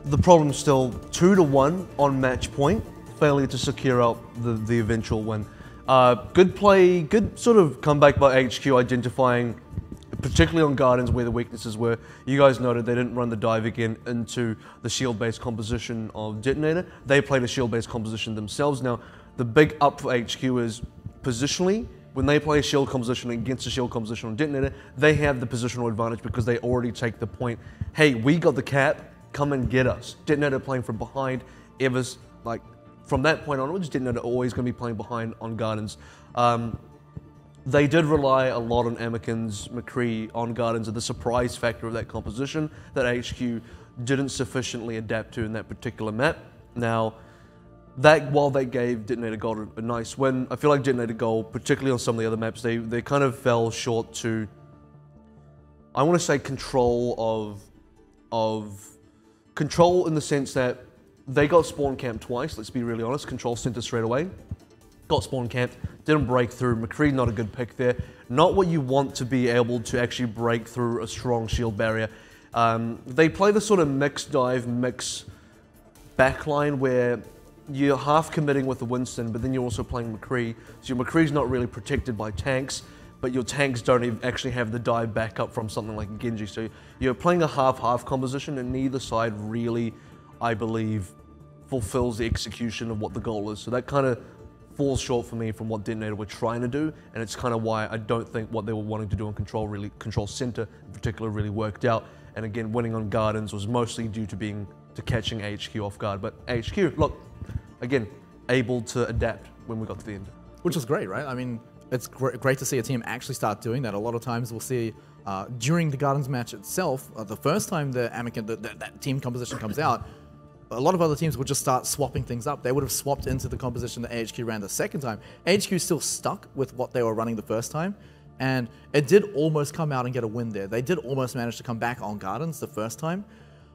the problem's still two to one on match point. Failure to secure out the the eventual win. Uh, good play, good sort of comeback by A H Q identifying, particularly on Gardens, where the weaknesses were. You guys noted they didn't run the dive again into the shield-based composition of Detonator. They played a shield-based composition themselves. Now, the big up for H Q is positionally, when they play a shield composition against a shield composition on Detonator, they have the positional advantage because they already take the point, hey, we got the cap, come and get us. Detonator playing from behind, ever, like, from that point onwards, Detonator always gonna be playing behind on Gardens. Um, They did rely a lot on Amekin's McCree on Gardens and the surprise factor of that composition that H Q didn't sufficiently adapt to in that particular map. Now, that while they gave Detonator Gold a nice win, I feel like Detonator Gold, particularly on some of the other maps, they, they kind of fell short to, I want to say control of, of, control in the sense that they got spawn camped twice, let's be really honest, control center straight away. Got spawn camped, didn't break through. McCree, not a good pick there. Not what you want to be able to actually break through a strong shield barrier. Um, they play the sort of mix dive, mix backline where you're half committing with the Winston, but then you're also playing McCree. So your McCree's not really protected by tanks, but your tanks don't even actually have the dive back up from something like Genji. So you're playing a half-half composition, and neither side really, I believe, fulfills the execution of what the goal is. So that kind of falls short for me from what Detonator were trying to do, and it's kind of why I don't think what they were wanting to do on Control really, Control Center in particular, really worked out. And again, winning on Gardens was mostly due to being to catching A H Q off guard. But A H Q, look, again, able to adapt when we got to the end, which is great, right? I mean, it's gr great to see a team actually start doing that. A lot of times we'll see uh, during the Gardens match itself, uh, the first time the Amekin, the, the, that team composition comes out. A lot of other teams would just start swapping things up. They would have swapped into the composition that A H Q ran the second time. A H Q still stuck with what they were running the first time, and it did almost come out and get a win there. They did almost manage to come back on Gardens the first time,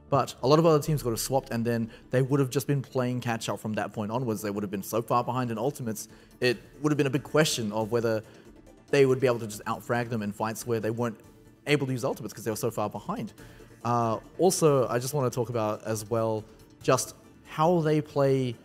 but a lot of other teams would have swapped, and then they would have just been playing catch up from that point onwards. They would have been so far behind in ultimates, it would have been a big question of whether they would be able to just outfrag them in fights where they weren't able to use ultimates because they were so far behind. Uh, also, I just want to talk about as well just how they play,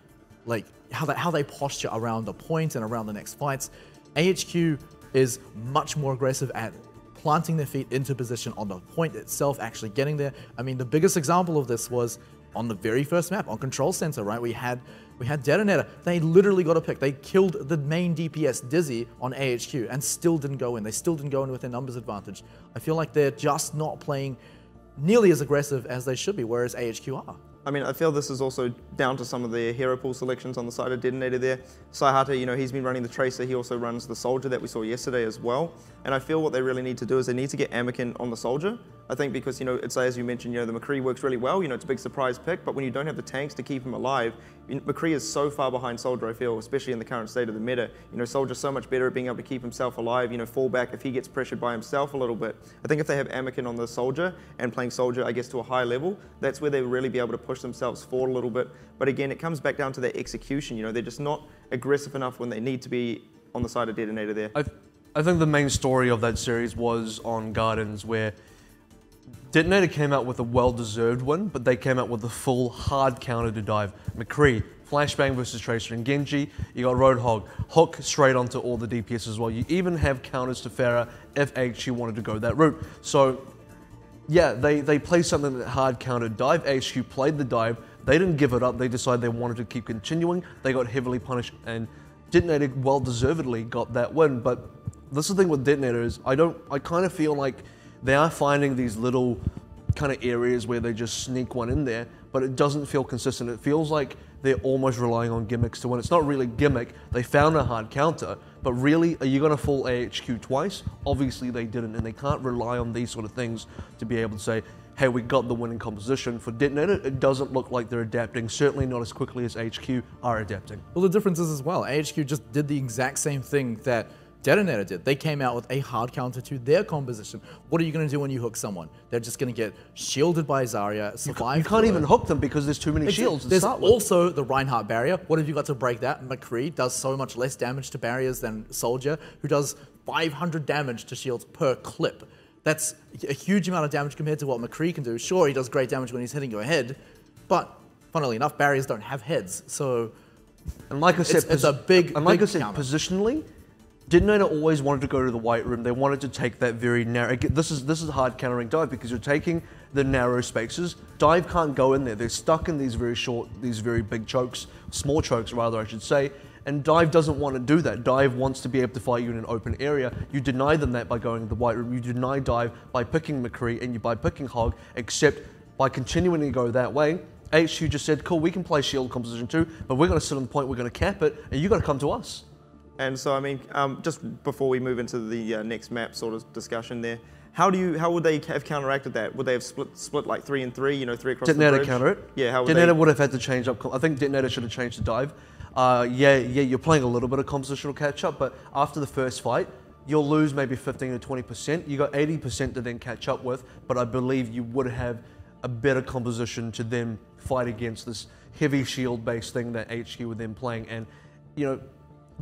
like how they, how they posture around the point and around the next fights. A H Q is much more aggressive at planting their feet into position on the point itself, actually getting there. I mean, the biggest example of this was on the very first map, on Control Center, right? We had we had Detonator. They literally got a pick. They killed the main D P S, Dizzy, on A H Q and still didn't go in. They still didn't go in with their numbers advantage. I feel like they're just not playing nearly as aggressive as they should be, whereas A H Q are. I mean, I feel this is also down to some of the hero pool selections on the side of Detonator there. Saihate, you know, he's been running the Tracer. He also runs the Soldier that we saw yesterday as well. And I feel what they really need to do is they need to get Amekin on the Soldier. I think because, you know, it's as you mentioned, you know, the McCree works really well. You know, it's a big surprise pick, but when you don't have the tanks to keep him alive, McCree is so far behind Soldier, I feel, especially in the current state of the meta. You know, Soldier's so much better at being able to keep himself alive, you know, fall back if he gets pressured by himself a little bit. I think if they have Amekin on the Soldier and playing Soldier, I guess, to a high level, that's where they really be able to push themselves forward a little bit. But again, it comes back down to their execution. You know, they're just not aggressive enough when they need to be on the side of Detonator there. I, th I think the main story of that series was on Gardens, where Detonator came out with a well-deserved win, but they came out with a full hard counter to dive. McCree, flashbang versus Tracer and Genji, you got Roadhog, hook straight onto all the D P S as well. You even have counters to Pharah if H Q wanted to go that route. So yeah, they, they play something that hard counter dive. H Q played the dive, they didn't give it up, they decided they wanted to keep continuing, they got heavily punished, and Detonator well-deservedly got that win. But this is the thing with Detonator is, I don't, I kind of feel like they are finding these little kind of areas where they just sneak one in there, but it doesn't feel consistent. It feels like they're almost relying on gimmicks to win. It's not really gimmick, they found a hard counter, but really, are you gonna fool A H Q twice? Obviously they didn't, and they can't rely on these sort of things to be able to say, hey, we got the winning composition. For Detonator, it doesn't look like they're adapting, certainly not as quickly as H Q are adapting. Well, the difference is as well, A H Q just did the exact same thing that Detonator did. They came out with a hard counter to their composition. What are you going to do when you hook someone? They're just going to get shielded by Zarya, survive. You can't even hook them because there's too many it's, shields. There's also the Reinhardt barrier. What have you got to break that? McCree does so much less damage to barriers than Soldier, who does five hundred damage to shields per clip. That's a huge amount of damage compared to what McCree can do. Sure, he does great damage when he's hitting your head, but funnily enough, barriers don't have heads. So and like I said, it's, it's a big, and like big I said, counter. Positionally, Detonator always wanted to go to the white room. They wanted to take that very narrow. This is this is hard countering dive because you're taking the narrow spaces. Dive can't go in there. They're stuck in these very short, these very big chokes, small chokes rather, I should say. And Dive doesn't want to do that. Dive wants to be able to fight you in an open area. You deny them that by going to the white room. You deny Dive by picking McCree and you by picking Hog, except by continuing to go that way. H Q just said, cool, we can play shield composition too, but we're going to sit on the point, we're going to cap it, and you've got to come to us. And so, I mean, um, just before we move into the uh, next map sort of discussion there, how do you, how would they have counteracted that? Would they have split, split like three and three, you know, three across Detonator the bridge? Detonator counter it. Yeah, how would Detonator they... would have had to change up. I think Detonator should have changed the dive. Uh, yeah, yeah, you're playing a little bit of compositional catch up, but after the first fight, you'll lose maybe fifteen to twenty percent. You got eighty percent to then catch up with, but I believe you would have a better composition to then fight against this heavy shield-based thing that H Q were then playing. And, you know,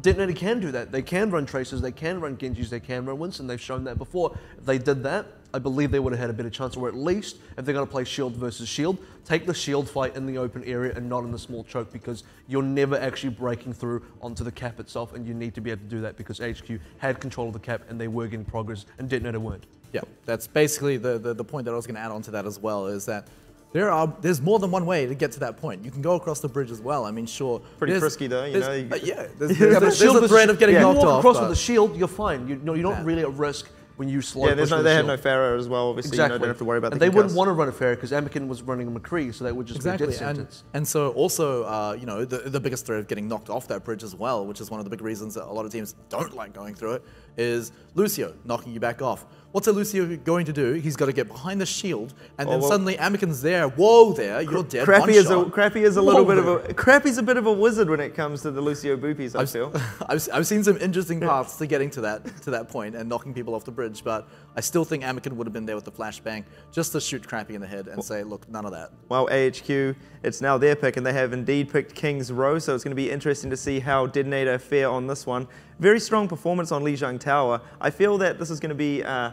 Detonator can do that. They can run Tracers, they can run Genjis, they can run Winston. They've shown that before. If they did that, I believe they would have had a better chance, or at least if they're going to play shield versus shield, take the shield fight in the open area and not in the small choke, because you're never actually breaking through onto the cap itself, and you need to be able to do that because H Q had control of the cap and they were getting progress and Detonator weren't. Yeah, that's basically the, the, the point that I was going to add on to that as well, is that There are, there's more than one way to get to that point. You can go across the bridge as well. I mean, sure. Pretty frisky though, you know. You uh, yeah, there's, there's, yeah, there's a threat of getting yeah, knocked off. You walk across with the shield, you're fine. You, no, you're not yeah. really at risk when you slow. Yeah, there's no, the they had no Pharaoh as well, obviously. Exactly. You know, don't have to worry about that. And they wouldn't want to run a Pharaoh because Amekin was running a McCree, so that would just exactly. be a death sentence. And, and so also, uh, you know, the, the biggest threat of getting knocked off that bridge as well, which is one of the big reasons that a lot of teams don't like going through it, is Lucio knocking you back off. What's a Lucio going to do? He's got to get behind the shield, and oh, then well, suddenly Amekin's there. Whoa, there, you're dead. Crappy is a Crappy is a little Whoa, bit of a Crappy's a bit of a wizard when it comes to the Lucio boopies. I I've, feel. I've I've seen some interesting paths to getting to that to that point and knocking people off the bridge, but I still think Amekin would have been there with the flashbang just to shoot Crappy in the head and well, say, look, none of that. Well, A H Q, it's now their pick, and they have indeed picked King's Row, so it's going to be interesting to see how Detonator fare on this one. Very strong performance on Lijiang Tower. I feel that this is going to be uh,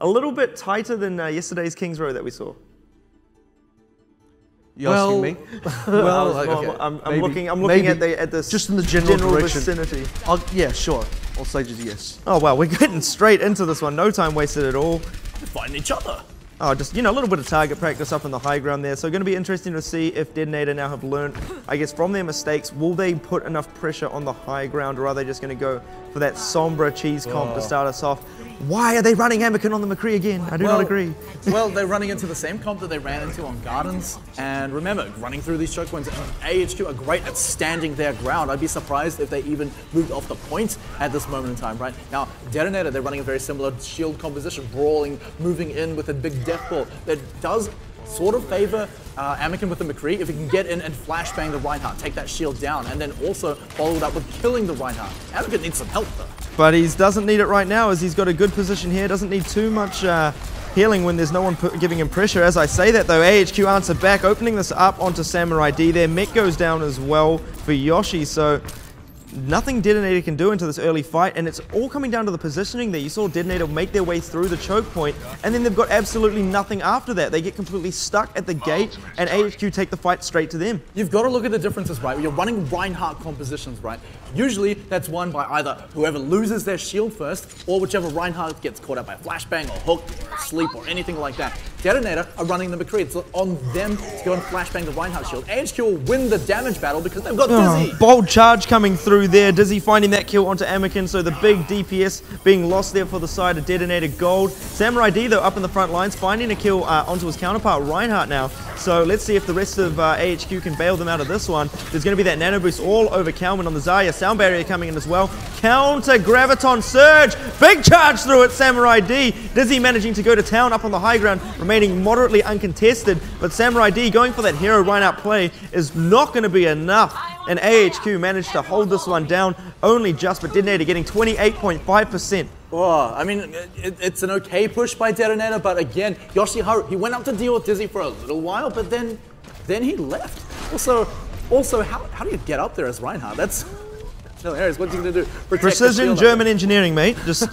a little bit tighter than uh, yesterday's King's Row that we saw. You're well, asking me? well, well okay. I'm, I'm looking, I'm looking at, the, at this just in the general, general direction. vicinity. I'll, yeah, sure. I'll say just yes. Oh, wow, we're getting straight into this one. No time wasted at all. They're fighting each other. Oh, just, you know, a little bit of target practice up in the high ground there. So going to be interesting to see if Detonator now have learned, I guess, from their mistakes. Will they put enough pressure on the high ground, or are they just going to go for that Sombra cheese comp oh. to start us off? Why are they running Amekin on the McCree again? I do well, not agree. Well, they're running into the same comp that they ran into on Gardens. And remember, running through these choke points, A H Q are great at standing their ground. I'd be surprised if they even moved off the point at this moment in time, right? Now, Detonator, they're running a very similar shield composition, brawling, moving in with a big death ball that does sort of favor uh, Amekin with the McCree if he can get in and flashbang the Reinhardt, take that shield down, and then also followed up with killing the Reinhardt. Amekin needs some help though. But he doesn't need it right now, as he's got a good position here, doesn't need too much uh, healing when there's no one giving him pressure. As I say that though, A H Q answer back, opening this up onto Samurai D there. Met goes down as well for Yoshi, so nothing Detonator can do into this early fight, and it's all coming down to the positioning there. You saw Detonator make their way through the choke point, and then they've got absolutely nothing after that. They get completely stuck at the gate, and A H Q take the fight straight to them. You've got to look at the differences, right? You're running Reinhardt compositions, right? Usually, that's won by either whoever loses their shield first, or whichever Reinhardt gets caught out by a flashbang, or hook, or sleep, or anything like that. Detonator are running the McCree. It's on them to go and flashbang the Reinhardt shield. A H Q will win the damage battle because they've got Dizzy. Oh, bold charge coming through there. Dizzy finding that kill onto Amekin, so the big D P S being lost there for the side of Detonator Gold. Samurai D though up in the front lines, finding a kill uh, onto his counterpart Reinhardt now. So let's see if the rest of uh, A H Q can bail them out of this one. There's going to be that nano boost all over Kalman on the Zarya. Sound barrier coming in as well. Counter Graviton Surge. Big charge through it, Samurai D. Dizzy managing to go to town up on the high ground, remaining moderately uncontested. But Samurai D going for that hero Reinhardt play is not going to be enough. and A H Q managed to hold this one down only just, but Detonator getting twenty-eight point five percent. Oh, I mean, it, it's an okay push by Detonator, but again, Yoshiharu, he went up to deal with Dizzy for a little while, but then then he left. Also, also, how, how do you get up there as Reinhardt? That's hilarious. What's he gonna do? Protect Precision German up. Engineering, mate. Just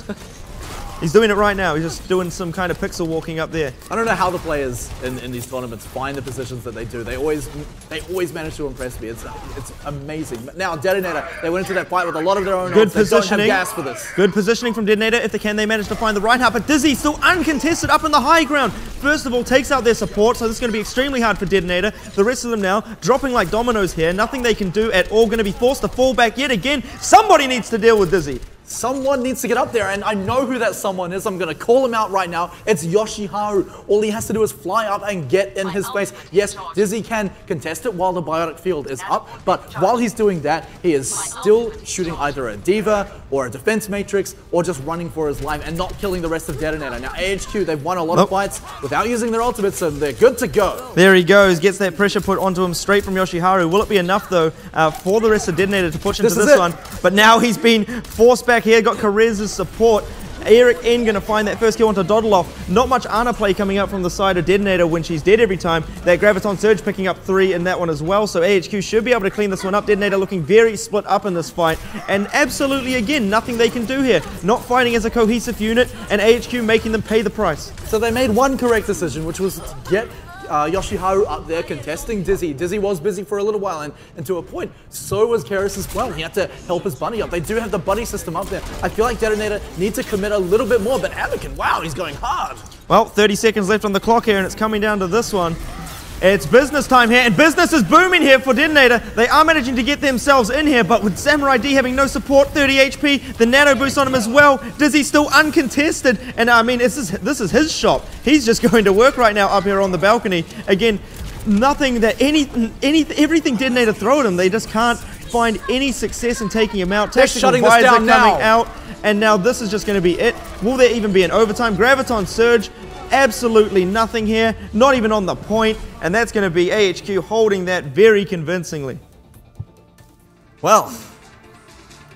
he's doing it right now. He's just doing some kind of pixel walking up there. I don't know how the players in, in these tournaments find the positions that they do. They always they always manage to impress me. It's it's amazing. Now Detonator, they went into that fight with a lot of their own. Good positioning. They don't have gas for this. Good positioning from Detonator. If they can, they manage to find the right half. But Dizzy still uncontested up in the high ground. First of all, takes out their support, so this is going to be extremely hard for Detonator. The rest of them now dropping like dominoes here. Nothing they can do at all. Going to be forced to fall back yet again. Somebody needs to deal with Dizzy. Someone needs to get up there, and I know who that someone is. I'm going to call him out right now. It's Yoshiharu. All he has to do is fly up and get in his face. Yes, Dizzy can contest it while the biotic field is up, but while he's doing that, he is still shooting either a diva or a defense matrix or just running for his life and not killing the rest of Detonator. Now, A H Q, they've won a lot nope. of fights without using their ultimate, so they're good to go. There he goes. Gets that pressure put onto him straight from Yoshiharu. Will it be enough, though, uh, for the rest of Detonator to push into this, this one? But now he's been forced back here, got Carez's support. Eric N going to find that first kill onto Dodoloff. Not much Ana play coming up from the side of Detonator when she's dead every time. That Graviton Surge picking up three in that one as well, so A H Q should be able to clean this one up. Detonator looking very split up in this fight, and absolutely, again, nothing they can do here. Not fighting as a cohesive unit, and A H Q making them pay the price. So they made one correct decision, which was to get Uh, Yoshiharu up there contesting Dizzy. Dizzy was busy for a little while, and, and to a point, so was Carries as well. He had to help his bunny up. They do have the bunny system up there. I feel like Detonator needs to commit a little bit more, but Amekin, wow, he's going hard. Well, thirty seconds left on the clock here, and it's coming down to this one. It's business time here, and business is booming here for Detonator. They are managing to get themselves in here, but with Samurai D having no support, thirty H P, the nano boost on him as well. Dizzy still uncontested, and I mean, this is, this is his shop. He's just going to work right now up here on the balcony. Again, nothing that any, any everything Detonator throw at him, they just can't find any success in taking him out. They're shutting this down coming now. out, and now this is just going to be it. Will there even be an overtime? Graviton Surge. Absolutely nothing here, not even on the point, and that's going to be A H Q holding that very convincingly. Well,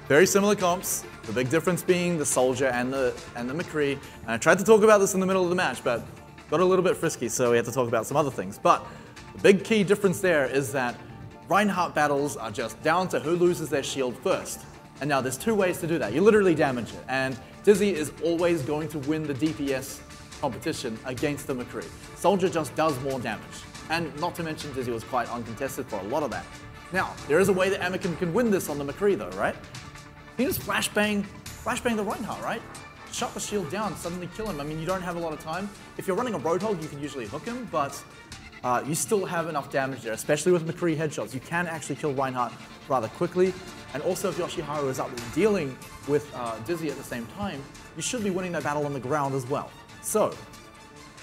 very similar comps, the big difference being the Soldier and the and the McCree. And I tried to talk about this in the middle of the match, but got a little bit frisky, so we had to talk about some other things. But the big key difference there is that Reinhardt battles are just down to who loses their shield first. And now there's two ways to do that. You literally damage it, and Dizzy is always going to win the D P S competition against the McCree. Soldier just does more damage. And not to mention Dizzy was quite uncontested for a lot of that. Now, there is a way that Amekin can win this on the McCree though, right? He just flashbang, flashbang the Reinhardt, right? Shut the shield down, suddenly kill him. I mean, you don't have a lot of time. If you're running a Roadhog, you can usually hook him, but uh, you still have enough damage there, especially with McCree headshots. You can actually kill Reinhardt rather quickly. And also if Yoshiharu is up dealing with uh, Dizzy at the same time, you should be winning that battle on the ground as well. So,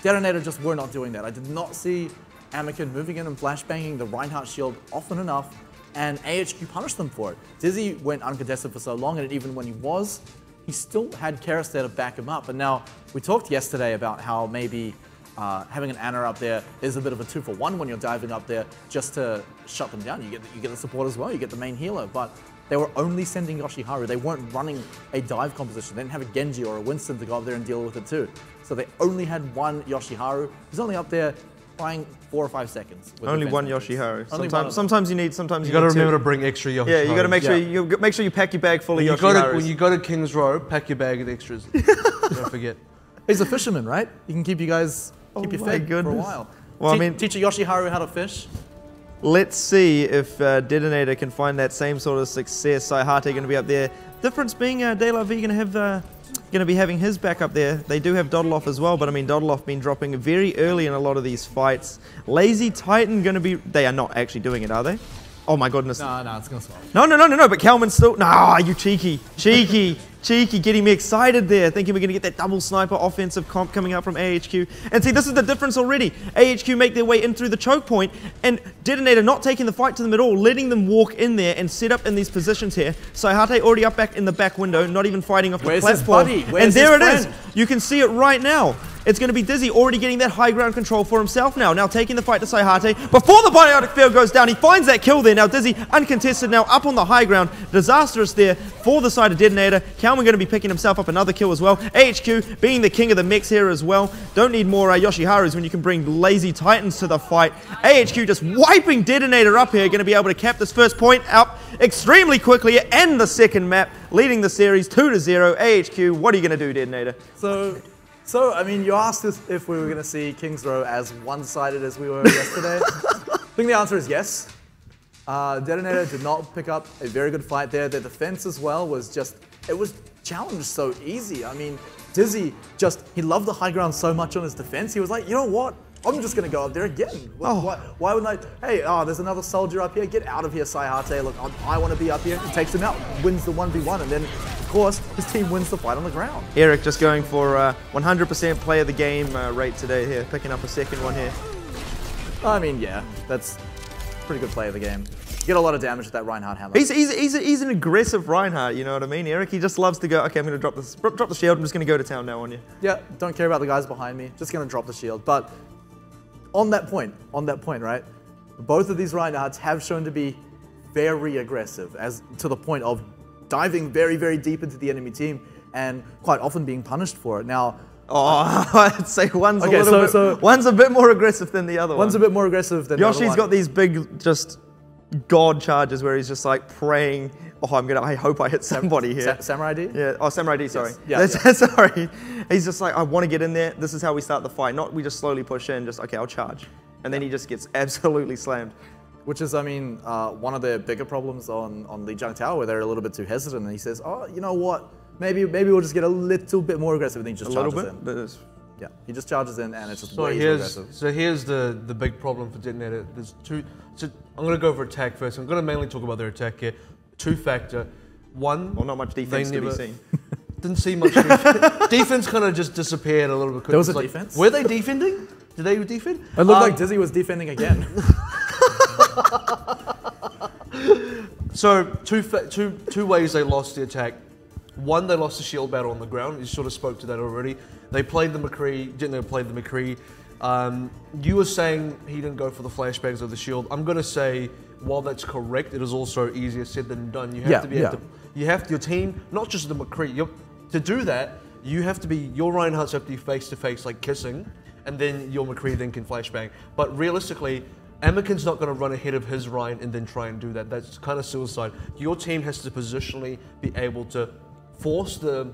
Detonator just were not doing that. I did not see Amekin moving in and flashbanging the Reinhardt shield often enough, and A H Q punished them for it. Dizzy went uncontested for so long, and even when he was, he still had Karis there to back him up. And now, we talked yesterday about how maybe uh, having an Ana up there is a bit of a two for one when you're diving up there just to shut them down. You get, you get the support as well, you get the main healer, but they were only sending Yoshiharu. They weren't running a dive composition. They didn't have a Genji or a Winston to go up there and deal with it too. So they only had one Yoshiharu. He's only up there flying four or five seconds. Only one Yoshiharu. Sometimes, one sometimes you need. Sometimes you, you got to remember to bring extra Yoshiharu. Yeah, you got to make sure yeah. you make sure you pack your bag full when of Yoshiharu. When you go to King's Row, pack your bag of extras. Don't forget. He's a fisherman, right? He can keep you guys oh keep your fed goodness. for a while. Well, Te I mean, teach a Yoshiharu how to fish. Let's see if uh, Detonator can find that same sort of success. Saihate going to be up there. Difference being, uh, De La V going to have uh, going to be having his back up there. They do have Dodoloff as well, but I mean Dodoloff been dropping very early in a lot of these fights. Lazy Titan going to be. They are not actually doing it, are they? Oh my goodness. No, no, it's going to swallow. No, no, no, no, no. But Kalman's still. Nah, you cheeky, cheeky. Cheeky, getting me excited there, thinking we're going to get that double sniper offensive comp coming up from A H Q. And see, this is the difference already. A H Q make their way in through the choke point, and Detonator not taking the fight to them at all, letting them walk in there and set up in these positions here. Saihate already up back in the back window, not even fighting off the Where's platform. His buddy? And there it friend? is. You can see it right now. It's going to be Dizzy already getting that high ground control for himself now. Now taking the fight to Saihate. Before the biotic field goes down, he finds that kill there. Now Dizzy uncontested now up on the high ground. Disastrous there for the side of Detonator. Kalman going to be picking himself up another kill as well. A H Q being the king of the mechs here as well. Don't need more uh, Yoshiharu's when you can bring Lazy Titans to the fight. A H Q just wiping Detonator up here. Going to be able to cap this first point up extremely quickly and the second map, leading the series two to zero. A H Q, what are you going to do, Detonator? So, so I mean, you asked us if we were going to see King's Row as one-sided as we were yesterday. I think the answer is yes. Uh, Detonator did not pick up a very good fight there. Their defense as well was just, it was challenged so easy. I mean, Dizzy just, he loved the high ground so much on his defense. He was like, you know what? I'm just going to go up there again. What, oh. what, why would I? Hey, oh, there's another soldier up here. Get out of here, Saihate. Look, I, I want to be up here. He takes him out, wins the one v one, and then, of course, his team wins the fight on the ground. Eric just going for uh, one hundred percent play of the game uh, rate today here, picking up a second one here. I mean, yeah, that's pretty good play of the game. You get a lot of damage with that Reinhardt hammer. He's, he's, he's, he's an aggressive Reinhardt, you know what I mean, Eric? He just loves to go, okay, I'm going to drop this, drop the shield. I'm just going to go to town now on you. Yeah, don't care about the guys behind me. Just going to drop the shield. But on that point, on that point, right? Both of these Reinhardts have shown to be very aggressive, as to the point of diving very, very deep into the enemy team and quite often being punished for it. Now, oh, I'd say one's okay, a little so, bit, so one's a bit more aggressive than the other one's one. One's a bit more aggressive than Yoshi's the other one. Got these big, just god charges where he's just like praying. Oh, I'm gonna. I hope I hit somebody here. Sa Samurai D. Yeah. Oh, Samurai D. Sorry. Yes. Yeah, yeah. Sorry. He's just like, I want to get in there. This is how we start the fight. Not we just slowly push in. Just okay, I'll charge, and then he just gets absolutely slammed. Which is, I mean, uh, one of the bigger problems on on Lijiang Tower, where they're a little bit too hesitant. And he says, oh, you know what? Maybe maybe we'll just get a little bit more aggressive. And he just a charges little bit. In. Yeah. He just charges in, and it's just so way too aggressive. So here's the the big problem for Detonator. There's two. So I'm gonna go for attack first. I'm gonna mainly talk about their attack here. Two-factor. One, well, not much defense to be seen. Didn't see much defense. Defense kind of just disappeared a little bit. There was a like, defense? Were they defending? Did they defend? It looked um, like Dizzy was defending again. So, two, two, two ways they lost the attack. One, they lost the shield battle on the ground. You sort of spoke to that already. They played the McCree, didn't they play the McCree. Um, you were saying he didn't go for the flashbangs of the shield. I'm going to say, while that's correct, it is also easier said than done. You have yeah, to be yeah. to, you have to, your team, not just the McCree. To do that, you have to be, your Reinhardts have to be face to face, like kissing, and then your McCree then can flashbang. But realistically, Amekin's not going to run ahead of his Rein and then try and do that. That's kind of suicide. Your team has to positionally be able to force the,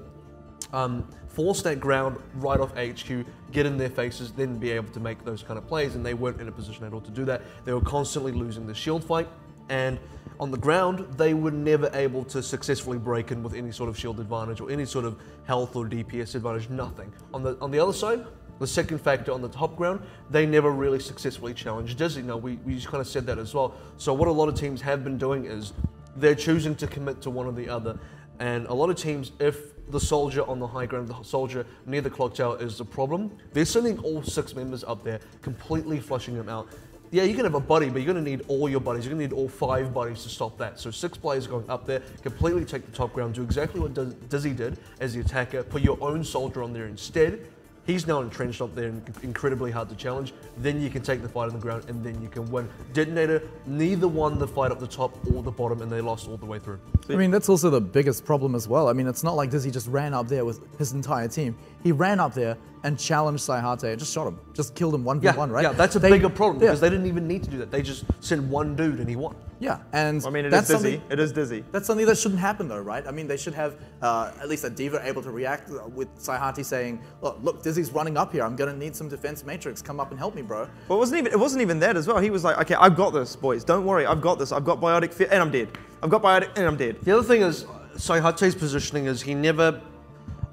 um, force that ground right off A H Q, get in their faces, then be able to make those kind of plays, and they weren't in a position at all to do that. They were constantly losing the shield fight, and on the ground, they were never able to successfully break in with any sort of shield advantage or any sort of health or D P S advantage, nothing. On the on the other side, the second factor on the top ground, they never really successfully challenged Dizzy. Now, we, we just kind of said that as well. So what a lot of teams have been doing is they're choosing to commit to one or the other, and a lot of teams, if the soldier on the high ground, the soldier near the clock tower is the problem, they're sending all six members up there, completely flushing them out. Yeah, you can have a buddy, but you're going to need all your buddies. You're going to need all five buddies to stop that. So six players going up there, completely take the top ground, do exactly what Dizzy did as the attacker, put your own soldier on there instead. He's now entrenched up there and incredibly hard to challenge. Then you can take the fight on the ground, and then you can win. Detonator, neither won the fight up the top or the bottom, and they lost all the way through. I mean, that's also the biggest problem as well. I mean, it's not like Dizzy just ran up there with his entire team. He ran up there and challenged Saihate and just shot him. Just killed him one v one, yeah, right? Yeah, that's a they, bigger problem because yeah. they didn't even need to do that. They just sent one dude and he won. Yeah, and I mean, it that's is Dizzy. It is Dizzy. That's something that shouldn't happen though, right? I mean, they should have uh, at least a diva able to react with Saihate saying, look, look, Dizzy's running up here. I'm going to need some defense matrix. Come up and help me, bro. Well, it wasn't even, it wasn't even that as well. He was like, okay, I've got this, boys. Don't worry. I've got this. I've got biotic fear and I'm dead. I've got biotic and I'm dead. The other thing is, Saihate's positioning is he never...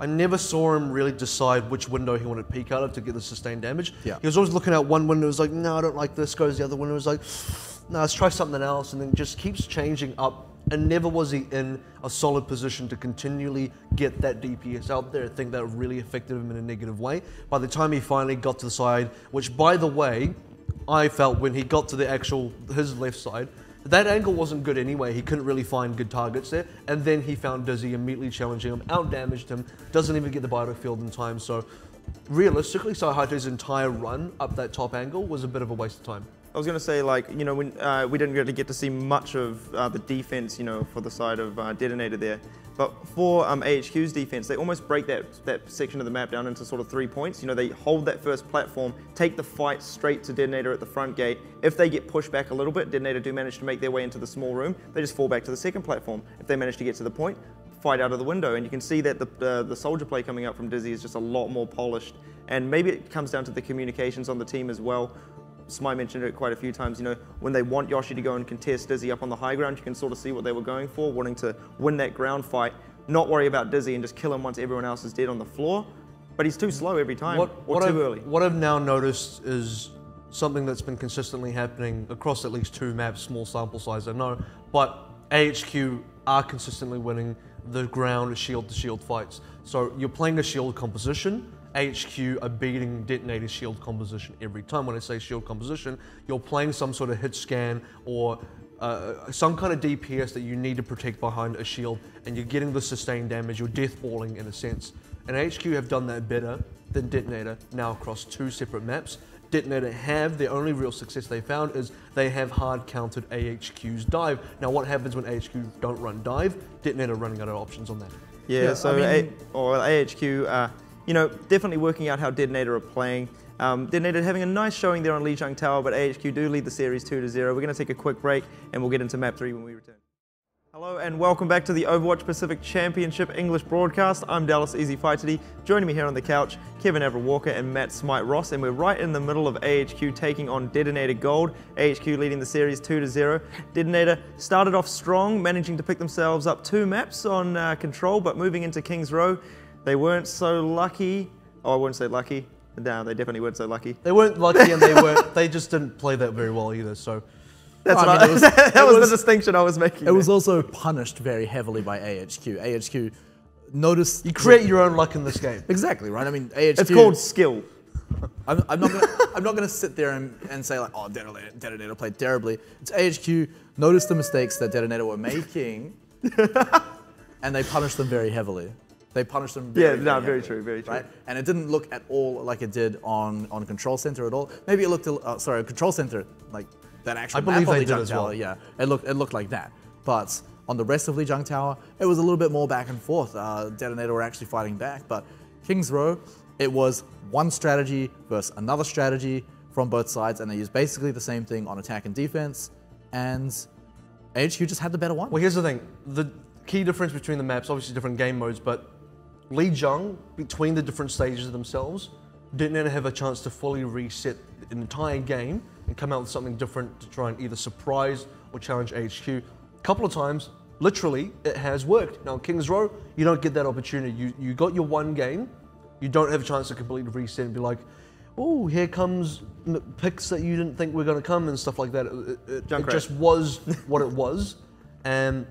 I never saw him really decide which window he wanted to peek out of to get the sustained damage. Yeah. He was always looking out one window, he was like, no, I don't like this, goes the other window, he was like, no, let's try something else, and then just keeps changing up, and never was he in a solid position to continually get that D P S out there. I think that really affected him in a negative way. By the time he finally got to the side, which by the way, I felt when he got to the actual, his left side, that angle wasn't good anyway. He couldn't really find good targets there. And then he found Dizzy, immediately challenging him, outdamaged him, doesn't even get the biotic field in time. So realistically, Saihate's entire run up that top angle was a bit of a waste of time. I was going to say, like, you know, when, uh, we didn't really get to see much of uh, the defense, you know, for the side of uh, Detonator there. But for um, A H Q's defense, they almost break that, that section of the map down into sort of three points. You know, they hold that first platform, take the fight straight to Detonator at the front gate. If they get pushed back a little bit, Detonator do manage to make their way into the small room, they just fall back to the second platform. If they manage to get to the point, fight out of the window, and you can see that the, uh, the soldier play coming up from Dizzy is just a lot more polished. And maybe it comes down to the communications on the team as well. Smite mentioned it quite a few times, you know, when they want Yoshi to go and contest Dizzy up on the high ground, you can sort of see what they were going for, wanting to win that ground fight, not worry about Dizzy and just kill him once everyone else is dead on the floor. But he's too slow every time, what, or what too I've, early. What I've now noticed is something that's been consistently happening across at least two maps, small sample size, I know, but A H Q are consistently winning the ground shield-to-shield fights. So you're playing a shield composition, A H Q are beating Detonator's shield composition every time. When I say shield composition, you're playing some sort of hit scan or uh, some kind of D P S that you need to protect behind a shield, and you're getting the sustained damage, you're deathballing in a sense. And A H Q have done that better than Detonator now across two separate maps. Detonator have, the only real success they found is they have hard countered A H Q's dive. Now what happens when A H Q don't run dive? Detonator running out of options on that. Yeah, yeah so I mean, a or A H Q, uh, you know, definitely working out how Detonator are playing. Um, Detonator having a nice showing there on Lijiang Tower, but A H Q do lead the series two to zero. We're going to take a quick break and we'll get into map three when we return. Hello and welcome back to the Overwatch Pacific Championship English broadcast. I'm Dallas Ezy Fighter. Joining me here on the couch, Kevin Everwalker and Matt Smite Ross, and we're right in the middle of A H Q taking on Detonator Gold. A H Q leading the series two to zero. Detonator started off strong, managing to pick themselves up two maps on uh, control, but moving into King's Row, they weren't so lucky. Oh, I wouldn't say lucky. No, they definitely weren't so lucky. They weren't lucky, and they weren't. They just didn't play that very well either. So. That's I mean, I, was, that was, was the distinction I was making. It there. was also punished very heavily by A H Q. A H Q, notice... You create your own luck in this game. Exactly, right? I mean, A H Q... It's called skill. I'm, I'm not going to sit there and, and say, like, oh, Detonator, Detonator played terribly. It's A H Q, notice the mistakes that Detonator were making, and they punished them very heavily. They punished them very, yeah, no, very, very true, very true. Right? And it didn't look at all like it did on, on Control Center at all. Maybe it looked... Uh, sorry, Control Center, like... That actual I believe map they did as well. Tower, yeah, it looked it looked like that. But on the rest of Lijiang Tower, it was a little bit more back and forth. Uh, Detonator were actually fighting back, but King's Row, it was one strategy versus another strategy from both sides, and they used basically the same thing on attack and defense. And A H Q just had the better one. Well, here's the thing: the key difference between the maps, obviously different game modes, but Lijiang between the different stages themselves, Detonator have a chance to fully reset an entire game and come out with something different to try and either surprise or challenge A H Q. A couple of times, literally, it has worked. Now, King's Row, you don't get that opportunity. You, you got your one game, you don't have a chance to completely reset and be like, oh, here comes picks that you didn't think were gonna come and stuff like that. It, it, it just was what it was. And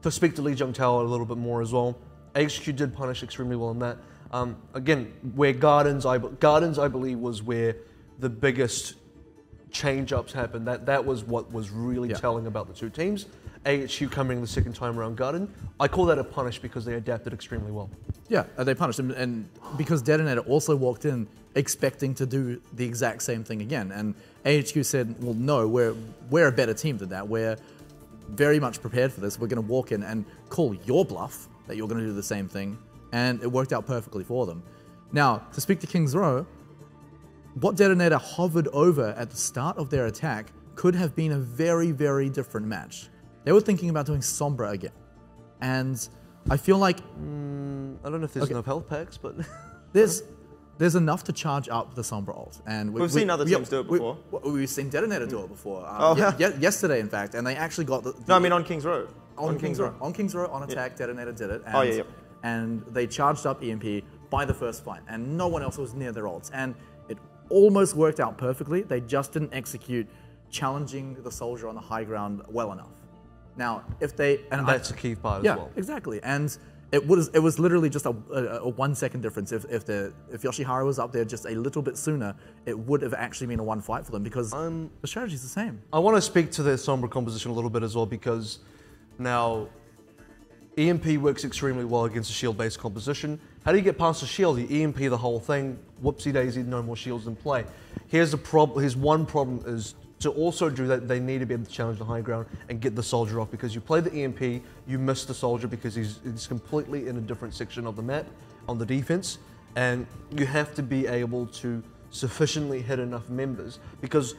to speak to Lijiang Tower a little bit more as well, A H Q did punish extremely well in that. Um, again, where Gardens, I, Gardens, I believe, was where the biggest change-ups happened. That that was what was really yeah. telling about the two teams. A H U coming the second time around Garden, I call that a punish because they adapted extremely well. Yeah, they punished him, and because Detonator also walked in expecting to do the exact same thing again, and A H U said, well, no, we're, we're a better team than that. We're very much prepared for this. We're going to walk in and call your bluff that you're going to do the same thing, and it worked out perfectly for them. Now, to speak to King's Row, what Detonator hovered over at the start of their attack could have been a very, very different match. They were thinking about doing Sombra again. And I feel like... Mm, I don't know if there's okay. enough health packs, but... there's there's enough to charge up the Sombra ult. And we, We've we, seen other teams we, do it before. We, we've seen Detonator do it before. Um, oh, yeah. Ye yesterday, in fact, and they actually got the... the no, I mean on King's Row. On, on King's, King's Row. Row. On King's Row, on attack, yeah. Detonator did it. And, oh, yeah, yeah. and they charged up E M P by the first fight, and no one else was near their ults. And it almost worked out perfectly. They just didn't execute challenging the soldier on the high ground well enough. Now, if they... And, and that's I, a key part yeah, as well. Yeah, exactly. And it was, it was literally just a, a, a one-second difference. If, if, the, if Yoshiharu was up there just a little bit sooner, it would have actually been a one fight for them because um, the strategy's the same. I want to speak to the Sombra composition a little bit as well because now... E M P works extremely well against a shield-based composition. How do you get past the shield? You E M P the whole thing, whoopsie-daisy, no more shields in play. Here's the problem, here's one problem is, to also do that, they need to be able to challenge the high ground and get the soldier off, because you play the E M P, you miss the soldier because he's, he's completely in a different section of the map on the defense, and you have to be able to sufficiently hit enough members, because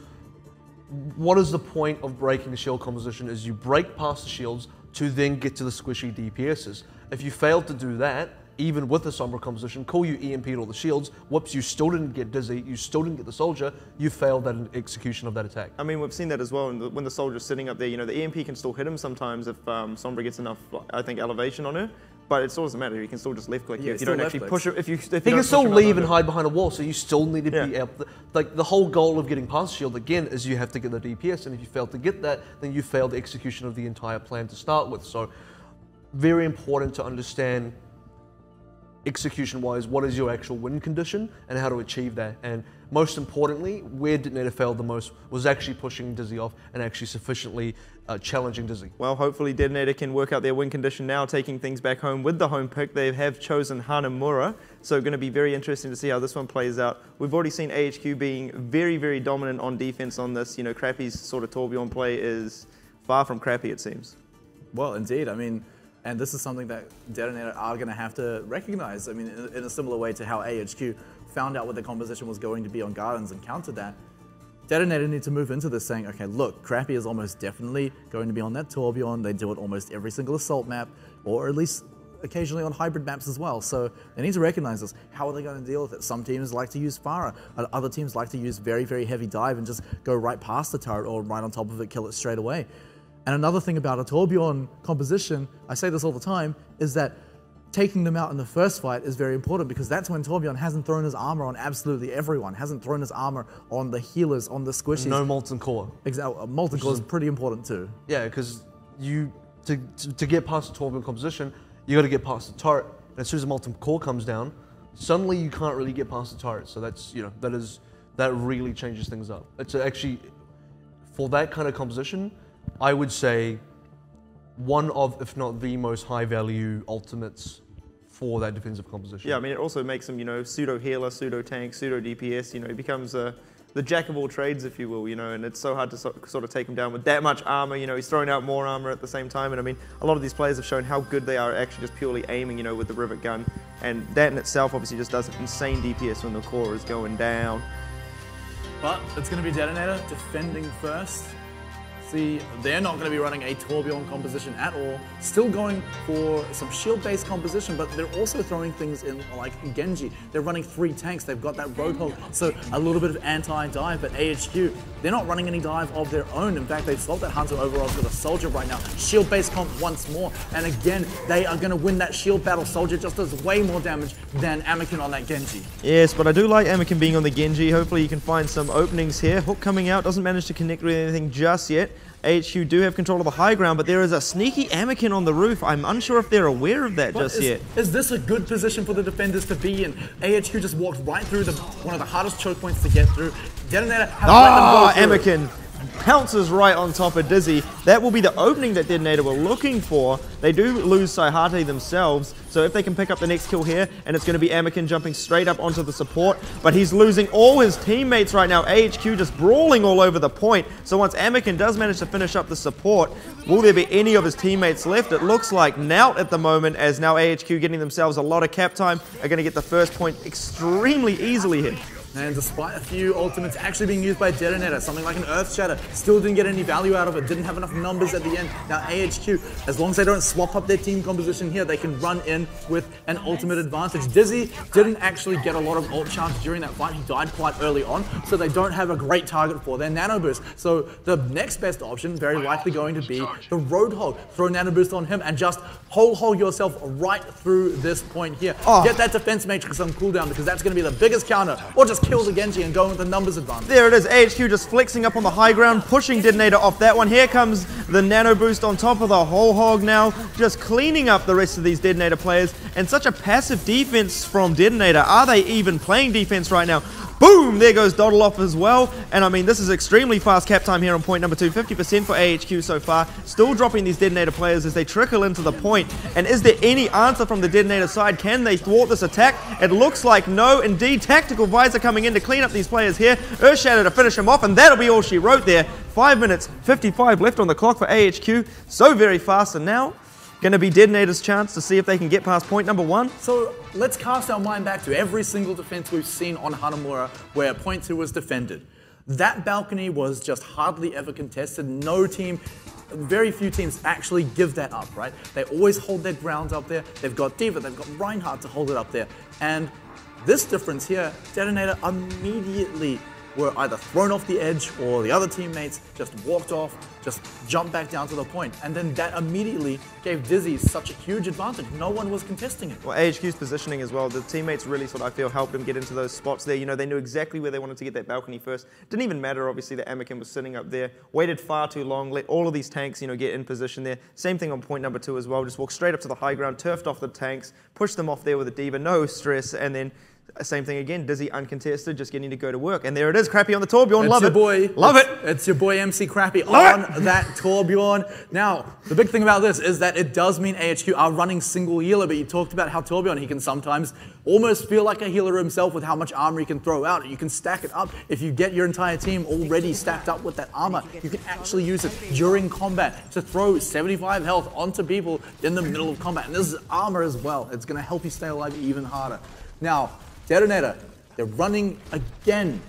what is the point of breaking the shield composition is you break past the shields to then get to the squishy D P Ss. If you fail to do that, even with the Sombra composition, call you E M P'd all the shields, whoops, you still didn't get Dizzy, you still didn't get the soldier, you failed that execution of that attack. I mean, we've seen that as well, and when the soldier's sitting up there, you know, the E M P can still hit him sometimes if um, Sombra gets enough, I think, elevation on her, but it still doesn't matter, you can still just left click, yeah, you, if you don't actually push it, if you, if you He can still leave and hide behind a wall, so you still need to yeah. be out, the, like, the whole goal of getting past the shield, again, is you have to get the D P S, and if you fail to get that, then you fail the execution of the entire plan to start with, so very important to understand execution-wise, what is your actual win condition and how to achieve that. And most importantly, where Detonator failed the most was actually pushing Dizzy off and actually sufficiently uh, challenging Dizzy. Well, hopefully Detonator can work out their win condition now, taking things back home with the home pick. They have chosen Hanamura, so going to be very interesting to see how this one plays out. We've already seen A H Q being very, very dominant on defense on this. You know, Crappy's sort of tourbillon play is far from crappy, it seems. Well, indeed. I mean, and this is something that Detonator are going to have to recognize. I mean, in, in a similar way to how A H Q found out what the composition was going to be on Gardens and countered that, Detonator need to move into this saying, okay, look, Crappy is almost definitely going to be on that Tourbillon. They do it almost every single Assault map, or at least occasionally on hybrid maps as well. So they need to recognize this. How are they going to deal with it? Some teams like to use Pharah, other teams like to use very, very heavy dive and just go right past the turret or right on top of it, kill it straight away. And another thing about a Tourbillon composition, I say this all the time, is that taking them out in the first fight is very important, because that's when Tourbillon hasn't thrown his armor on absolutely everyone, hasn't thrown his armor on the healers, on the squishies. No Molten Core. Exactly. Molten Core is pretty important too. Yeah, because you to, to, to get past the Tourbillon composition, you got to get past the turret. And as soon as the Molten Core comes down, suddenly you can't really get past the turret. So that's, you know, that is, that really changes things up. It's actually, for that kind of composition, I would say one of, if not the most high-value ultimates for that defensive composition. Yeah, I mean, it also makes him, you know, pseudo-healer, pseudo-tank, pseudo-D P S, you know, he becomes uh, the jack-of-all-trades, if you will, you know, and it's so hard to so sort of take him down with that much armor, you know, he's throwing out more armor at the same time, and I mean, a lot of these players have shown how good they are actually just purely aiming, you know, with the rivet gun, and that in itself obviously just does insane D P S when the core is going down. But it's going to be Detonator defending first. See, they're not going to be running a Tourbillon composition at all. Still going for some shield-based composition, but they're also throwing things in like Genji. They're running three tanks. They've got that roadhog, so a little bit of anti-dive. But A H Q, they're not running any dive of their own. In fact, they've swapped that Hunter overall with a Soldier right now. Shield-based comp once more, and again, they are going to win that shield battle. Soldier just does way more damage than Amekin on that Genji. Yes, but I do like Amekin being on the Genji. Hopefully, you can find some openings here. Hook coming out, doesn't manage to connect with anything just yet. A H Q do have control of the high ground, but there is a sneaky Amekin on the roof. I'm unsure if they're aware of that but just is, yet. Is this a good position for the defenders to be in? A H Q just walked right through the, one of the hardest choke points to get through. Detonator has oh, let them go through. Amekin pounces right on top of Dizzy. That will be the opening that Detonator were looking for. They do lose Saihate themselves, so if they can pick up the next kill here, and it's going to be Amekin jumping straight up onto the support, but he's losing all his teammates right now. A H Q just brawling all over the point, so once Amekin does manage to finish up the support, will there be any of his teammates left? It looks like Nout at the moment, as now A H Q getting themselves a lot of cap time, are going to get the first point extremely easily here. And despite a few ultimates actually being used by Detonator, something like an Earth Shatter, still didn't get any value out of it, didn't have enough numbers at the end. Now A H Q, as long as they don't swap up their team composition here, they can run in with an ultimate advantage. Dizzy didn't actually get a lot of ult charge during that fight, he died quite early on, so they don't have a great target for their Nano Boost. So the next best option, very likely going to be the Roadhog. Throw Nano Boost on him and just hole hole yourself right through this point here. Oh. Get that defense matrix on cooldown, because that's going to be the biggest counter, or just kill the Genji and go with the numbers advantage. There it is, A H Q just flexing up on the high ground, pushing Detonator off that one. Here comes the Nano Boost on top of the whole hog now, just cleaning up the rest of these Detonator players, and such a passive defense from Detonator. Are they even playing defense right now? Boom! There goes Dodoloff as well. And I mean, this is extremely fast cap time here on point number two. fifty percent for A H Q so far. Still dropping these Detonator players as they trickle into the point. And is there any answer from the Detonator side? Can they thwart this attack? It looks like no. Indeed, Tactical Visor coming in to clean up these players here. Earthshadow to finish him off, and that'll be all she wrote there. five minutes fifty-five left on the clock for A H Q. So very fast, and now going to be Detonator's chance to see if they can get past point number one. So let's cast our mind back to every single defense we've seen on Hanamura where point two was defended. That balcony was just hardly ever contested. No team, very few teams actually give that up, right? They always hold their ground up there. They've got D.Va, they've got Reinhardt to hold it up there. And this difference here, Detonator immediately were either thrown off the edge or the other teammates just walked off, just jumped back down to the point. And then that immediately gave Dizzy such a huge advantage. No one was contesting it. Well, A H Q's positioning as well, the teammates really sort of, I feel, helped him get into those spots there. You know, they knew exactly where they wanted to get that balcony first. Didn't even matter, obviously, that Amekin was sitting up there, waited far too long, let all of these tanks, you know, get in position there. Same thing on point number two as well, just walked straight up to the high ground, turfed off the tanks, pushed them off there with a D.Va, no stress, and then same thing again, Dizzy uncontested, just getting to go to work. And there it is, Crappy on the Torbjorn, love it. Boy. Love it. It's your boy M C Crappy on that Torbjorn. Now, the big thing about this is that it does mean A H Q are running single healer, but you talked about how Torbjorn, he can sometimes almost feel like a healer himself with how much armor he can throw out. You can stack it up. If you get your entire team already stacked up with that armor, you can actually use it during combat to throw seventy-five health onto people in the middle of combat. And this is armor as well. It's going to help you stay alive even harder. Now, Detonator, they're running, again,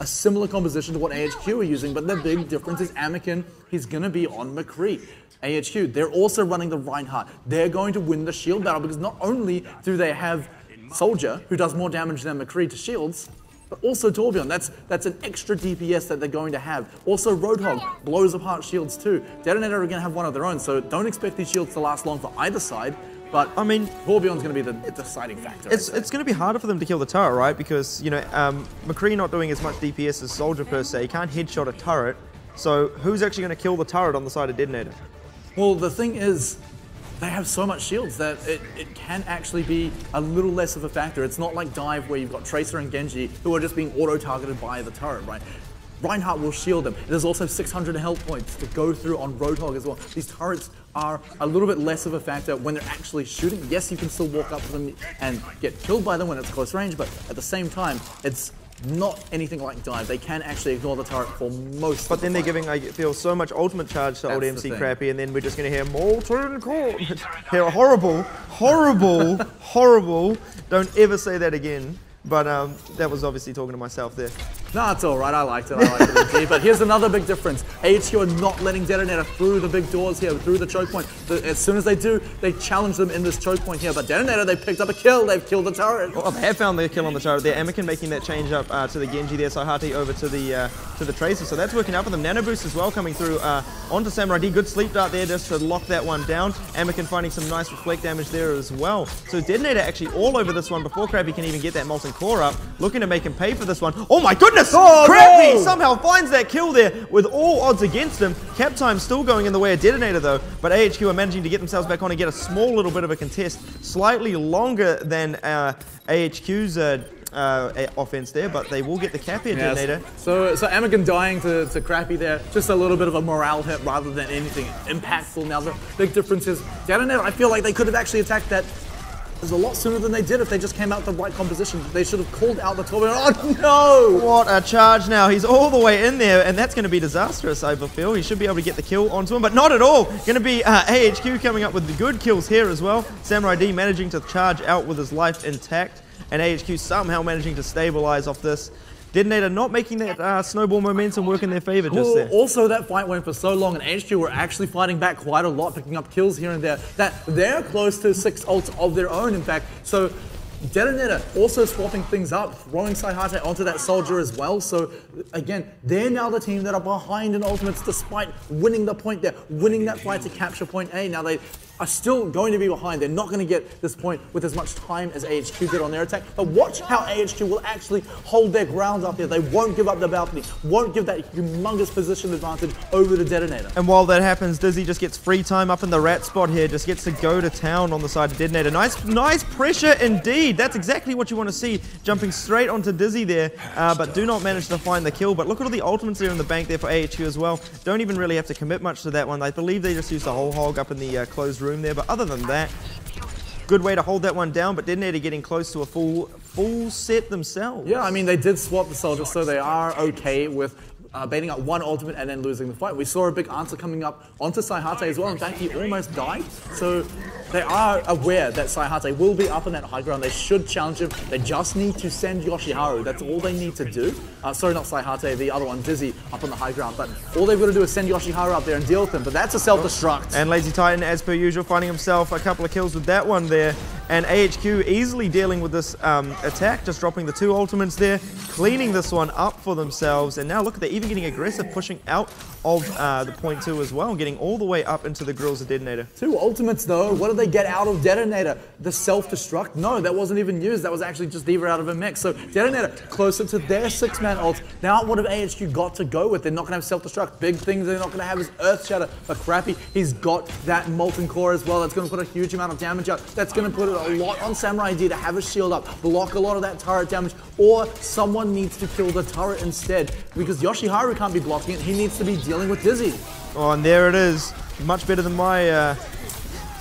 a similar composition to what A H Q are using, but the big difference is Amekin, he's going to be on McCree. A H Q, they're also running the Reinhardt. They're going to win the shield battle because not only do they have Soldier, who does more damage than McCree to shields, but also Torbjorn. That's, that's an extra D P S that they're going to have. Also Roadhog blows apart shields too. Detonator are going to have one of their own, so don't expect these shields to last long for either side. But, I mean, Torbjorn's going to be the deciding factor. It's, it's going to be harder for them to kill the turret, right? Because, you know, um, McCree not doing as much D P S as Soldier per se. He can't headshot a turret. So who's actually going to kill the turret on the side of Detonator? Well, the thing is, they have so much shields that it, it can actually be a little less of a factor. It's not like Dive where you've got Tracer and Genji who are just being auto-targeted by the turret, right? Reinhardt will shield them. There's also six hundred health points to go through on Roadhog as well. These turrets are a little bit less of a factor when they're actually shooting. Yes, you can still walk up to them and get killed by them when it's close range, but at the same time, it's not anything like Dive. They can actually ignore the turret for most But of the then time. They're giving, I feel, so much ultimate charge to That's old M C Crappy, and then we're just going to hear Molten Core. They're horrible, horrible, horrible. Don't ever say that again. But um, that was obviously talking to myself there. Nah, it's all right. I liked it. I liked it. But here's another big difference. A H Q are not letting Detonator through the big doors here, through the choke point. As soon as they do, they challenge them in this choke point here. But Detonator, they picked up a kill. They've killed the turret. Well, they have found their kill on the turret there. Amekin making that change up uh, to the Genji there. Saihate over to the uh, to the Tracer. So that's working out for them. Nano Boost as well coming through uh, onto Samurai D. Good sleep dart there just to lock that one down. Amekin finding some nice reflect damage there as well. So Detonator actually all over this one before Crappy can even get that Molten Core up, looking to make him pay for this one. Oh my goodness! Oh, Crappy no. somehow finds that kill there with all odds against him. Cap time still going in the way of Detonator though, but A H Q are managing to get themselves back on and get a small little bit of a contest, slightly longer than uh, A H Q's uh, uh, offense there, but they will get the cap here, yes. Detonator. So, so Amekin dying to, to Crappy there, just a little bit of a morale hit rather than anything impactful. Now the big difference is Detonator, I feel like they could have actually attacked that It's a lot sooner than they did if they just came out with the right composition. They should have called out the Torbjorn. Oh no! What a charge now. He's all the way in there, and that's going to be disastrous, I feel. He should be able to get the kill onto him, but not at all. Going to be uh, A H Q coming up with the good kills here as well. Samurai D managing to charge out with his life intact, and A H Q somehow managing to stabilize off this. Detonator not making that uh, snowball momentum work in their favor just well, there. Also, that fight went for so long, and A H Q were actually fighting back quite a lot, picking up kills here and there, that they're close to six ults of their own, in fact. So Detonator also swapping things up, throwing Saihate onto that Soldier as well. So again, they're now the team that are behind in ultimates despite winning the point there, winning that fight to capture point A. Now they are still going to be behind. They're not going to get this point with as much time as A H Q did on their attack. But watch how A H Q will actually hold their ground up there. They won't give up the balcony, won't give that humongous position advantage over the Detonator. And while that happens, Dizzy just gets free time up in the rat spot here, just gets to go to town on the side of Detonator. Nice, nice pressure indeed. That's exactly what you want to see, jumping straight onto Dizzy there, uh, but do not manage to find the kill. But look at all the ultimates there in the bank there for A H Q as well. Don't even really have to commit much to that one. I believe they just used the whole hog up in the uh, closed room there, but other than that, good way to hold that one down, but Detonator getting close to a full full set themselves. Yeah, I mean, they did swap the soldiers, so they are okay with Uh, baiting out one ultimate and then losing the fight. We saw a big answer coming up onto Saihate as well. In fact, he almost died. So they are aware that Saihate will be up on that high ground. They should challenge him. They just need to send Yoshiharu. That's all they need to do. Uh, sorry, not Saihate, the other one, Dizzy, up on the high ground. But all they've got to do is send Yoshiharu up there and deal with him. But that's a self-destruct. And Lazy Titan, as per usual, finding himself a couple of kills with that one there. And A H Q easily dealing with this um, attack, just dropping the two ultimates there, cleaning this one up for themselves. And now look at, they're even getting aggressive, pushing out of uh, the point two as well, getting all the way up into the grills of Detonator. Two ultimates though, what did they get out of Detonator? The self-destruct? No, that wasn't even used, that was actually just D.Va out of a mech. So Detonator closer to their six-man ult. Now what have A H Q got to go with? They're not going to have self-destruct. Big things they're not going to have is Earth Shatter, but Crappy, he's got that Molten Core as well. That's going to put a huge amount of damage out. That's going to put it a lot on Samurai D to have a shield up, block a lot of that turret damage, or someone needs to kill the turret instead, because Yoshiharu can't be blocking it, he needs to be dealing with Dizzy. Oh, and there it is. Much better than my, uh,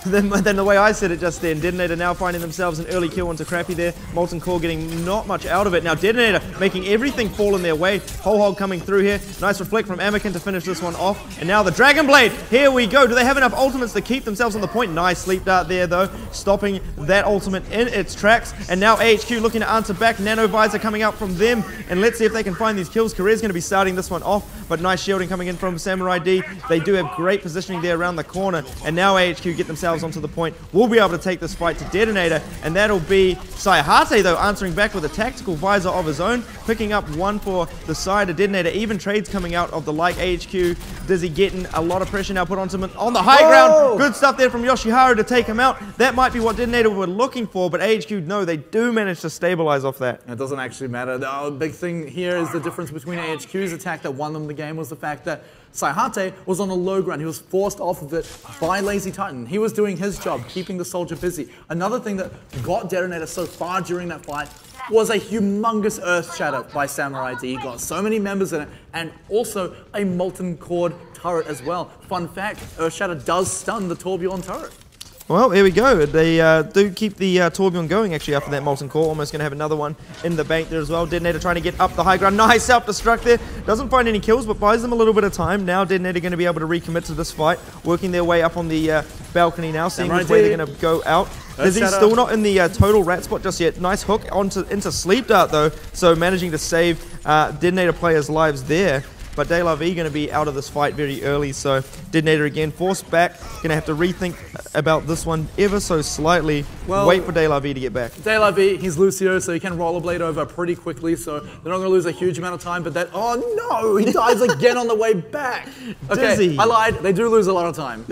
than, than the way I said it just then. Detonator now finding themselves an early kill onto Crappy there. Molten Core getting not much out of it. Now Detonator making everything fall in their way. Whole hog coming through here. Nice reflect from Amekin to finish this one off. And now the Dragon Blade. Here we go. Do they have enough ultimates to keep themselves on the point? Nice sleep dart there though, stopping that ultimate in its tracks. And now A H Q looking to answer back. Nano Visor coming out from them. And let's see if they can find these kills. Carrier's going to be starting this one off. But nice shielding coming in from Samurai D. They do have great positioning there around the corner. And now A H Q get themselves onto the point, will be able to take this fight to Detonator, and that'll be Saihate though answering back with a tactical visor of his own, picking up one for the side of Detonator. Even trades coming out of the like. A H Q, Dizzy getting a lot of pressure now put onto him on the high Whoa! ground. Good stuff there from Yoshiharu to take him out. That might be what Detonator were looking for, but A H Q, no, they do manage to stabilize off that. It doesn't actually matter. The big thing here is the difference between A H Q's attack that won them the game was the fact that Saihate was on a low ground. He was forced off of it by Lazy Titan. He was doing his job, keeping the soldier busy. Another thing that got Detonator so far during that fight was a humongous Earth Shatter by Samurai D. He got so many members in it, and also a Molten Core turret as well. Fun fact, Earth Shatter does stun the Torbjorn turret. Well, here we go. They uh, do keep the uh, Torbjorn going, actually, after that Molten Core. Almost going to have another one in the bank there as well. Detonator trying to get up the high ground. Nice self-destruct there. Doesn't find any kills, but buys them a little bit of time. Now Detonator going to be able to recommit to this fight. Working their way up on the uh, balcony now, seeing which way they're going to go out. Dizzy's still not in the uh, total rat spot just yet. Nice hook onto into Sleep Dart, though. So managing to save uh, Detonator players' lives there. But De La Vie going to be out of this fight very early, so Detonator again forced back. Going to have to rethink about this one ever so slightly. Well, wait for De La Vie to get back. De La Vie, he's Lucio, so he can rollerblade over pretty quickly, so they're not going to lose a huge amount of time, but that... Oh no! He dies again on the way back! Okay, Dizzy. I lied. They do lose a lot of time.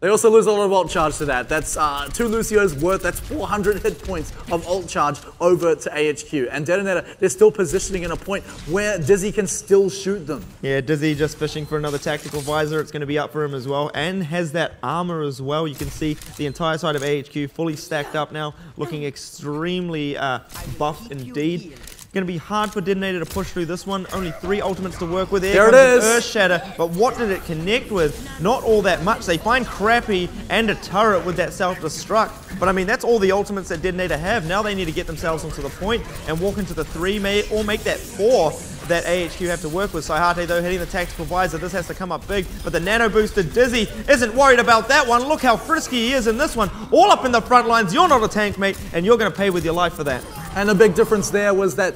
They also lose a lot of ult charge to that. That's uh, two Lucio's worth. That's four hundred hit points of ult charge over to A H Q. And Detonator, they're still positioning in a point where Dizzy can still shoot them. Yeah, Dizzy just fishing for another tactical visor. It's going to be up for him as well. And has that armor as well. You can see the entire side of A H Q fully stacked up now, looking extremely uh, buff indeed. Going to be hard for Detonator to push through this one. Only three ultimates to work with. There, there it is. Earth Shatter. But what did it connect with? Not all that much. They find Crappy and a turret with that self-destruct. But I mean, that's all the ultimates that Detonator have. Now they need to get themselves onto the point and walk into the three, may or make that four that A H Q have to work with. Saihate though hitting the tactical visor. This has to come up big, but the nano booster Dizzy isn't worried about that one. Look how frisky he is in this one. All up in the front lines. You're not a tank, mate, and you're going to pay with your life for that. And the big difference there was that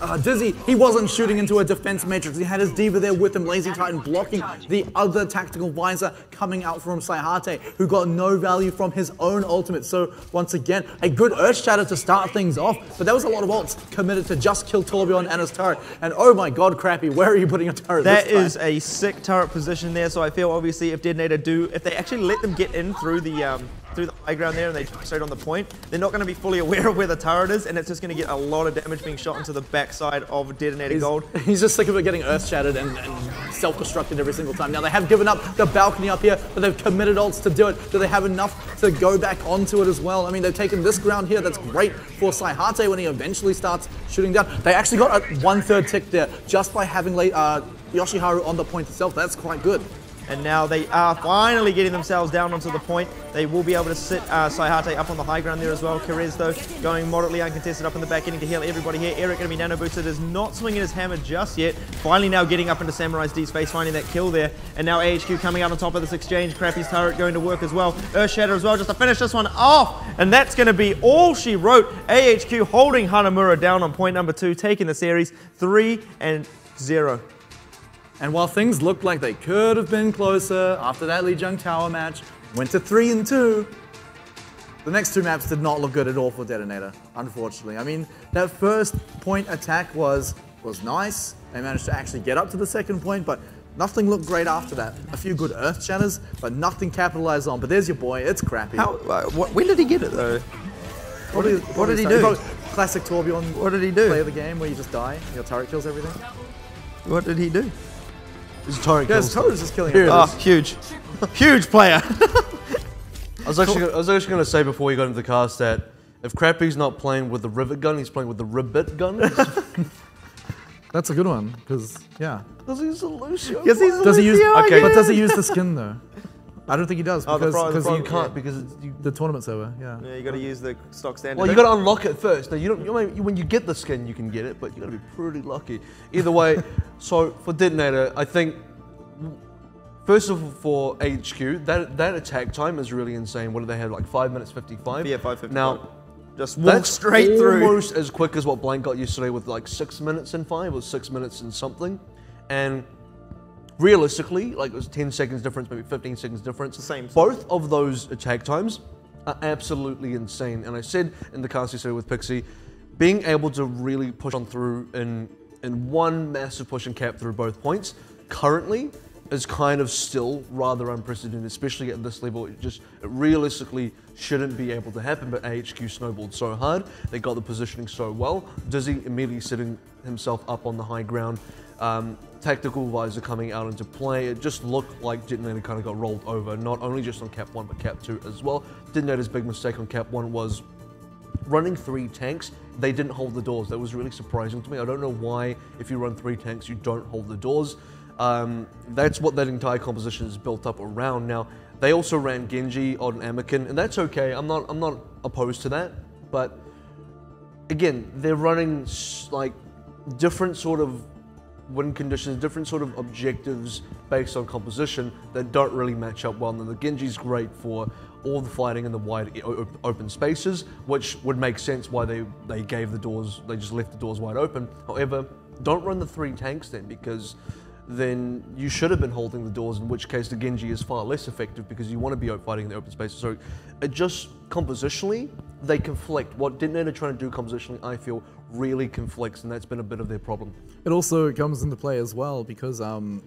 Uh, Dizzy, he wasn't shooting into a defense matrix. He had his D.Va there with him. Lazy Titan blocking the other tactical visor coming out from Saihate, who got no value from his own ultimate. So once again, a good Earth Shatter to start things off, but there was a lot of ults committed to just kill Torbjorn and his turret. And oh my god, Crappy, where are you putting your turret this time? That is a sick turret position there. So I feel obviously if Detonator do, if they actually let them get in through the um, through the high ground there and they jump straight on the point, they're not going to be fully aware of where the turret is, and it's just going to get a lot of damage being shot into the backside of Detonator he's, Gold. He's just sick of it getting earth shattered and, and self-destructed every single time. Now they have given up the balcony up here, but they've committed ults to do it. Do they have enough to go back onto it as well? I mean, they've taken this ground here. That's great for Saihate when he eventually starts shooting down. They actually got a one-third tick there just by having late, uh, Yoshiharu on the point itself. That's quite good. And now they are finally getting themselves down onto the point. They will be able to sit uh, Saihate up on the high ground there as well. Carries, though, going moderately uncontested up in the back, getting to heal everybody here. Eric going to be nano boosted, is not swinging his hammer just yet. Finally now getting up into Samurai D's face, finding that kill there. And now A H Q coming out on top of this exchange. Crappy's turret going to work as well. Earthshatter as well, just to finish this one off. And that's going to be all she wrote. A H Q holding Hanamura down on point number two, taking the series three and zero. And while things looked like they could have been closer after that Lijiang Tower match, went to three and two. The next two maps did not look good at all for Detonator, unfortunately. I mean, that first point attack was was nice. They managed to actually get up to the second point, but nothing looked great after that. A few good earth shatters, but nothing capitalized on. But there's your boy, it's Crappy. How, uh, what, when did he get it though? What did, what did he do? Classic Torbjorn. What did he do? Play of the game where you just die, your turret kills everything. What did he do? His turret yeah, kills. His just killing him. Oh, huge. Huge player. I was actually I was actually going to say before we got into the cast that if Crappy's not playing with the rivet gun, he's playing with the ribbit gun. That's a good one, because, yeah. Does he use a Lucio? Yes, he's a does Lucio, he use, okay. But does he use the skin, though? I don't think he does, because oh, the problem, the problem, you can't, yeah. because it's, you, the tournament server, yeah. Yeah, you got to use the stock standard. Well, you got to unlock it first. Now, you don't, you, when you get the skin, you can get it, but you got to be pretty lucky. Either way, so for Detonator, I think first of all for A H Q, that that attack time is really insane. What did they have? Like five minutes fifty-five. Yeah, five fifty-five. Now, just walk straight almost through. Almost as quick as what Blank got yesterday with like six minutes and five or six minutes and something, and. Realistically, like it was ten seconds difference, maybe fifteen seconds difference. The same. Both of those attack times are absolutely insane. And I said in the cast yesterday with Pixie, being able to really push on through in in one massive push and cap through both points currently is kind of still rather unprecedented, especially at this level. It just it realistically shouldn't be able to happen, but A H Q snowballed so hard. They got the positioning so well. Dizzy immediately setting himself up on the high ground. Um, tactical visor coming out into play. It just looked like Detonator kind of got rolled over, not only just on cap one, but cap two as well. Detonator's big mistake on cap one was running three tanks. They didn't hold the doors. That was really surprising to me. I don't know why, if you run three tanks, you don't hold the doors. Um, that's what that entire composition is built up around. Now, they also ran Genji on Amekin, and that's okay. I'm not, I'm not opposed to that, but again, they're running like different sort of win conditions, different sort of objectives based on composition that don't really match up well. And the Genji's great for all the fighting in the wide open spaces, which would make sense why they, they gave the doors, they just left the doors wide open. However, don't run the three tanks then, because then you should have been holding the doors, in which case the Genji is far less effective because you want to be out fighting in the open spaces. So it just, compositionally, they conflict. What Detonator trying to do compositionally, I feel, really conflicts, and that's been a bit of their problem. It also comes into play as well because um,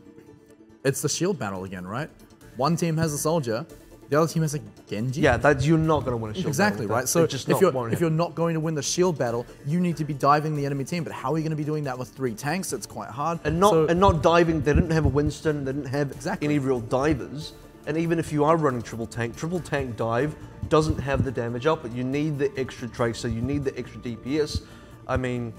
it's the shield battle again, right? One team has a soldier, the other team has a Genji. Yeah, that's, you're not going to win a shield exactly, battle. Exactly, right? That, so if, you're, if you're not going to win the shield battle, you need to be diving the enemy team. But how are you going to be doing that with three tanks? It's quite hard. And not, so, and not diving, they didn't have a Winston, they didn't have exactly. any real divers. And even if you are running triple tank, triple tank dive doesn't have the damage output. You need the extra tracer, you need the extra D P S. I mean,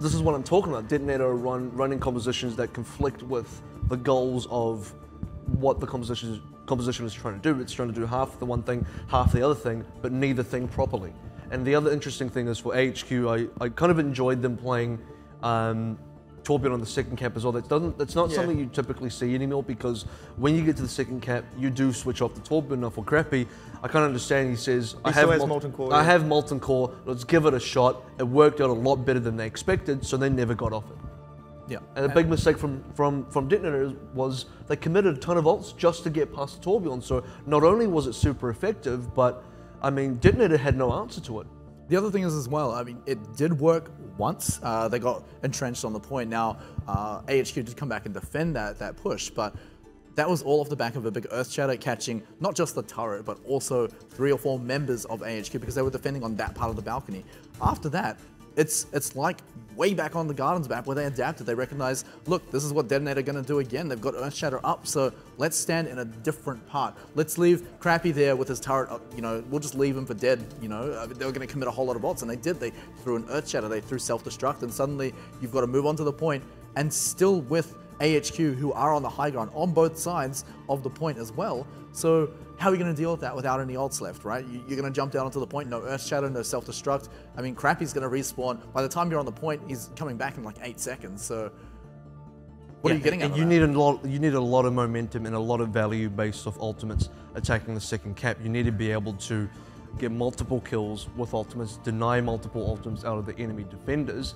this is what I'm talking about. Detonator run, running compositions that conflict with the goals of what the composition composition is trying to do. It's trying to do half the one thing, half the other thing, but neither thing properly. And the other interesting thing is for A H Q, I, I kind of enjoyed them playing um, Torbjorn on the second cap as well. That doesn't, that's not yeah. something you typically see anymore, because when you get to the second cap, you do switch off the Torbjorn for Crappy. I can't understand. He says, he I, have mol molten core, I yeah. have Molten Core, let's give it a shot. It worked out a lot better than they expected, so they never got off it. Yeah. And a big mistake from, from, from Detonator was they committed a ton of ults just to get past the Torbjorn. So not only was it super effective, but I mean, Detonator had no answer to it. The other thing is as well, I mean, it did work once. Uh, they got entrenched on the point. Now, uh, A H Q did come back and defend that, that push, but that was all off the back of a big Earth Shatter catching not just the turret, but also three or four members of A H Q because they were defending on that part of the balcony. After that, it's it's like way back on the Gardens map where they adapted. They recognized, look, this is what Detonator are going to do again. They've got Earthshatter up, so let's stand in a different part. Let's leave Crappy there with his turret up, you know, we'll just leave him for dead, you know. I mean, they were going to commit a whole lot of ults, and they did. They threw an Earthshatter, they threw Self-Destruct, and suddenly you've got to move on to the point, and still with A H Q, who are on the high ground, on both sides of the point as well. So how are you going to deal with that without any ults left, right? You're going to jump down onto the point, no Earth Shadow, no Self-Destruct. I mean, Crappy's going to respawn. By the time you're on the point, he's coming back in like eight seconds. So what yeah, are you getting out of you that? Need a lot, you need a lot of momentum and a lot of value based off ultimates attacking the second cap. You need to be able to get multiple kills with ultimates, deny multiple ultimates out of the enemy defenders,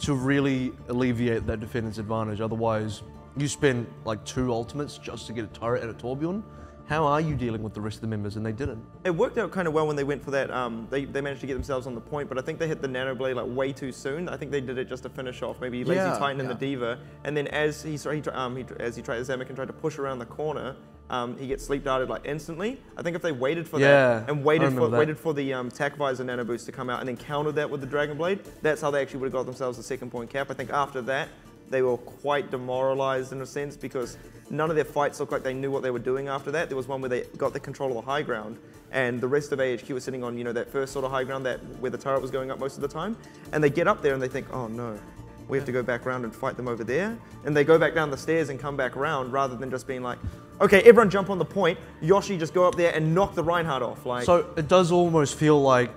to really alleviate that defender's advantage. Otherwise, you spend like two ultimates just to get a turret at a Torbjorn. How are you dealing with the rest of the members? And they didn't. It worked out kind of well when they went for that. Um, they, they managed to get themselves on the point, but I think they hit the Nano Blade like way too soon. I think they did it just to finish off maybe Lazy yeah, Titan and yeah. the Diva. And then as he, sorry, he, um, he as he tried, as Amekin tried to push around the corner, um, he gets sleep darted like instantly. I think if they waited for yeah, that and waited for that. waited for the um, Tac Visor Nano Boost to come out and then countered that with the Dragon Blade, that's how they actually would have got themselves the second point cap. I think after that, they were quite demoralized in a sense because none of their fights looked like they knew what they were doing after that. There was one where they got the control of the high ground and the rest of A H Q was sitting on, you know, that first sort of high ground that where the turret was going up most of the time. And they get up there and they think, oh no, we have to go back around and fight them over there. And they go back down the stairs and come back around rather than just being like, okay, everyone jump on the point. Yoshi, just go up there and knock the Reinhardt off. Like, so it does almost feel like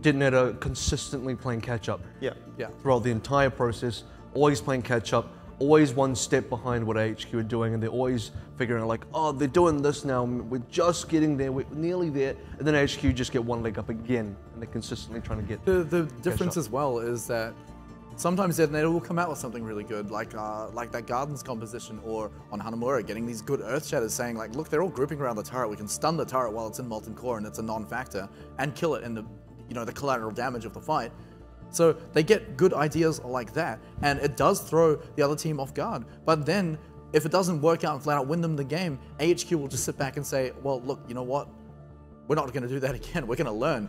Detonator consistently playing catch up. Yeah. Yeah. Throughout the entire process. Always playing catch up, always one step behind what A H Q are doing, and they're always figuring out like, oh, they're doing this now, we're just getting there, we're nearly there, and then A H Q just get one leg up again, and they're consistently trying to get The, the difference up. as well is that sometimes Detonator will come out with something really good, like uh, like that Gardens composition, or on Hanamura, getting these good Earth Shatters saying like, look, they're all grouping around the turret, we can stun the turret while it's in Molten Core and it's a non-factor, and kill it in the, you know, the collateral damage of the fight. So they get good ideas like that, and it does throw the other team off guard. But then, if it doesn't work out and flat out win them the game, A H Q will just sit back and say, well, look, you know what? We're not gonna do that again, we're gonna learn.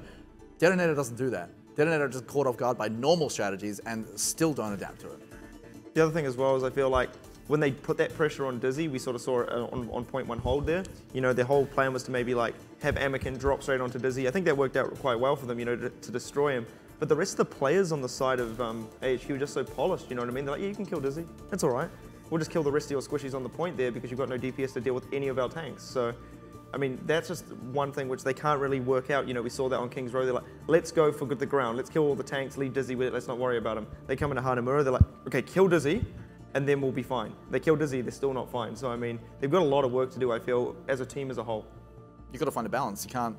Detonator doesn't do that. Detonator just caught off guard by normal strategies and still don't adapt to it. The other thing as well is I feel like when they put that pressure on Dizzy, we sort of saw it on, on point one hold there. You know, their whole plan was to maybe like have Amekin drop straight onto Dizzy. I think that worked out quite well for them, you know, to, to destroy him. But the rest of the players on the side of um, A H Q are just so polished, you know what I mean? They're like, yeah, you can kill Dizzy, that's all right. We'll just kill the rest of your squishies on the point there because you've got no D P S to deal with any of our tanks. So, I mean, that's just one thing which they can't really work out. You know, we saw that on King's Row. They're like, let's go for the ground. Let's kill all the tanks, leave Dizzy with it. Let's not worry about him. They come into Hanamura, they're like, okay, kill Dizzy, and then we'll be fine. They kill Dizzy, they're still not fine. So, I mean, they've got a lot of work to do, I feel, as a team as a whole. You've got to find a balance. You can't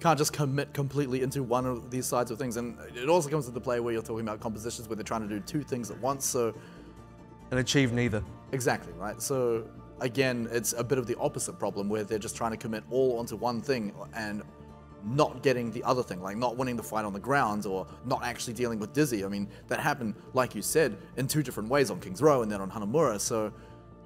can't just commit completely into one of these sides of things. And it also comes into play where you're talking about compositions where they're trying to do two things at once, so... and achieve neither. Exactly, right? So, again, it's a bit of the opposite problem where they're just trying to commit all onto one thing and not getting the other thing, like not winning the fight on the grounds or not actually dealing with Dizzy. I mean, that happened, like you said, in two different ways, on King's Row and then on Hanamura. So,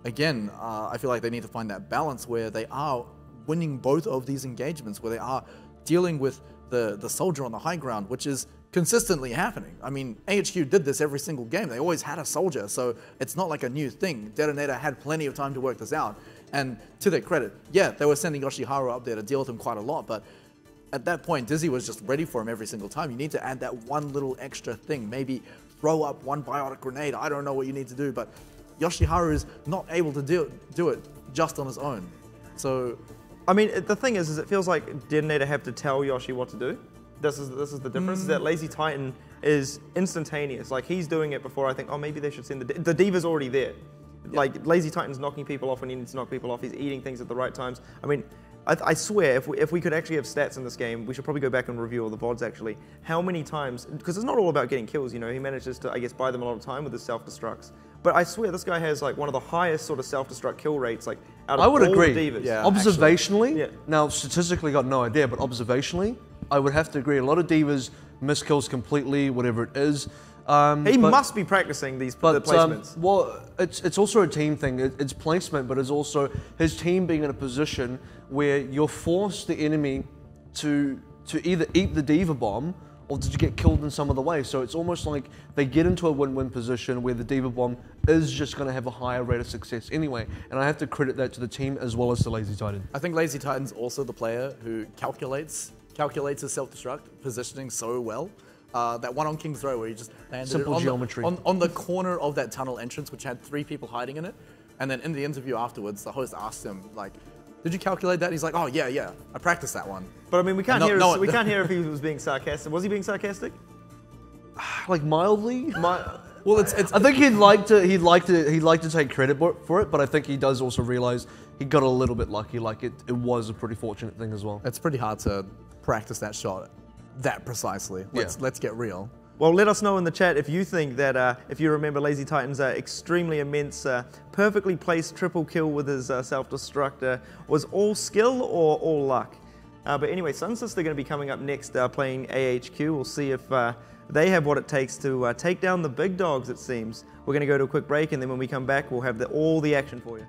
again, uh, I feel like they need to find that balance where they are winning both of these engagements, where they are dealing with the, the soldier on the high ground, which is consistently happening. I mean, A H Q did this every single game. They always had a soldier, so it's not like a new thing. Detonator had plenty of time to work this out. And to their credit, yeah, they were sending Yoshiharu up there to deal with him quite a lot, but at that point, Dizzy was just ready for him every single time. You need to add that one little extra thing, maybe throw up one biotic grenade. I don't know what you need to do, but Yoshiharu is not able to do, do it just on his own. So, I mean, the thing is, is it feels like Detonator have to tell Yoshi what to do. This is this is the difference. Mm. Is that Lazy Titan is instantaneous. Like, he's doing it before I think, oh, maybe they should send the... D the diva's already there. Yep. Like, Lazy Titan's knocking people off when he needs to knock people off. He's eating things at the right times. I mean, I, I swear, if we, if we could actually have stats in this game, we should probably go back and review all the V O Ds, actually. How many times... Because it's not all about getting kills, you know. He manages to, I guess, buy them a lot of time with his self-destructs. But I swear, this guy has, like, one of the highest sort of self-destruct kill rates, like, out of all the divas. I would agree. Yeah, observationally, yeah. Now, statistically, got no idea, but observationally, I would have to agree. A lot of divas miss kills completely, whatever it is. Um, he but, must be practicing these but, the placements. Um, well, it's it's also a team thing. It, it's placement, but it's also his team being in a position where you're forced the enemy to to either eat the diva bomb or to get killed in some other way. So it's almost like they get into a win-win position where the diva bomb is just going to have a higher rate of success anyway. And I have to credit that to the team as well as the Lazy Titan. I think Lazy Titan's also the player who calculates calculates his self-destruct, positioning so well. Uh, that one on King's Row where he just landed Simple it on, geometry. The, on, on the corner of that tunnel entrance, which had three people hiding in it. And then in the interview afterwards, the host asked him, like, did you calculate that? And he's like, oh, yeah, yeah, I practiced that one. But I mean, we can't, not, hear, no, if, we can't hear if he was being sarcastic. Was he being sarcastic? Like, mildly? My, well, it's, it's... I think he'd like to, he'd like to, he'd like to take credit for it, but I think he does also realize he got a little bit lucky. Like, it, it was a pretty fortunate thing as well. It's pretty hard to practice that shot that precisely. Let's, yeah. let's get real. Well, let us know in the chat if you think that, uh, if you remember Lazy Titan's uh, extremely immense, uh, perfectly placed triple kill with his uh, self-destruct uh, was all skill or all luck. Uh, but anyway, Sun Sister are going to be coming up next uh, playing A H Q. We'll see if uh, they have what it takes to uh, take down the big dogs, it seems. We're going to go to a quick break, and then when we come back, we'll have the, all the action for you.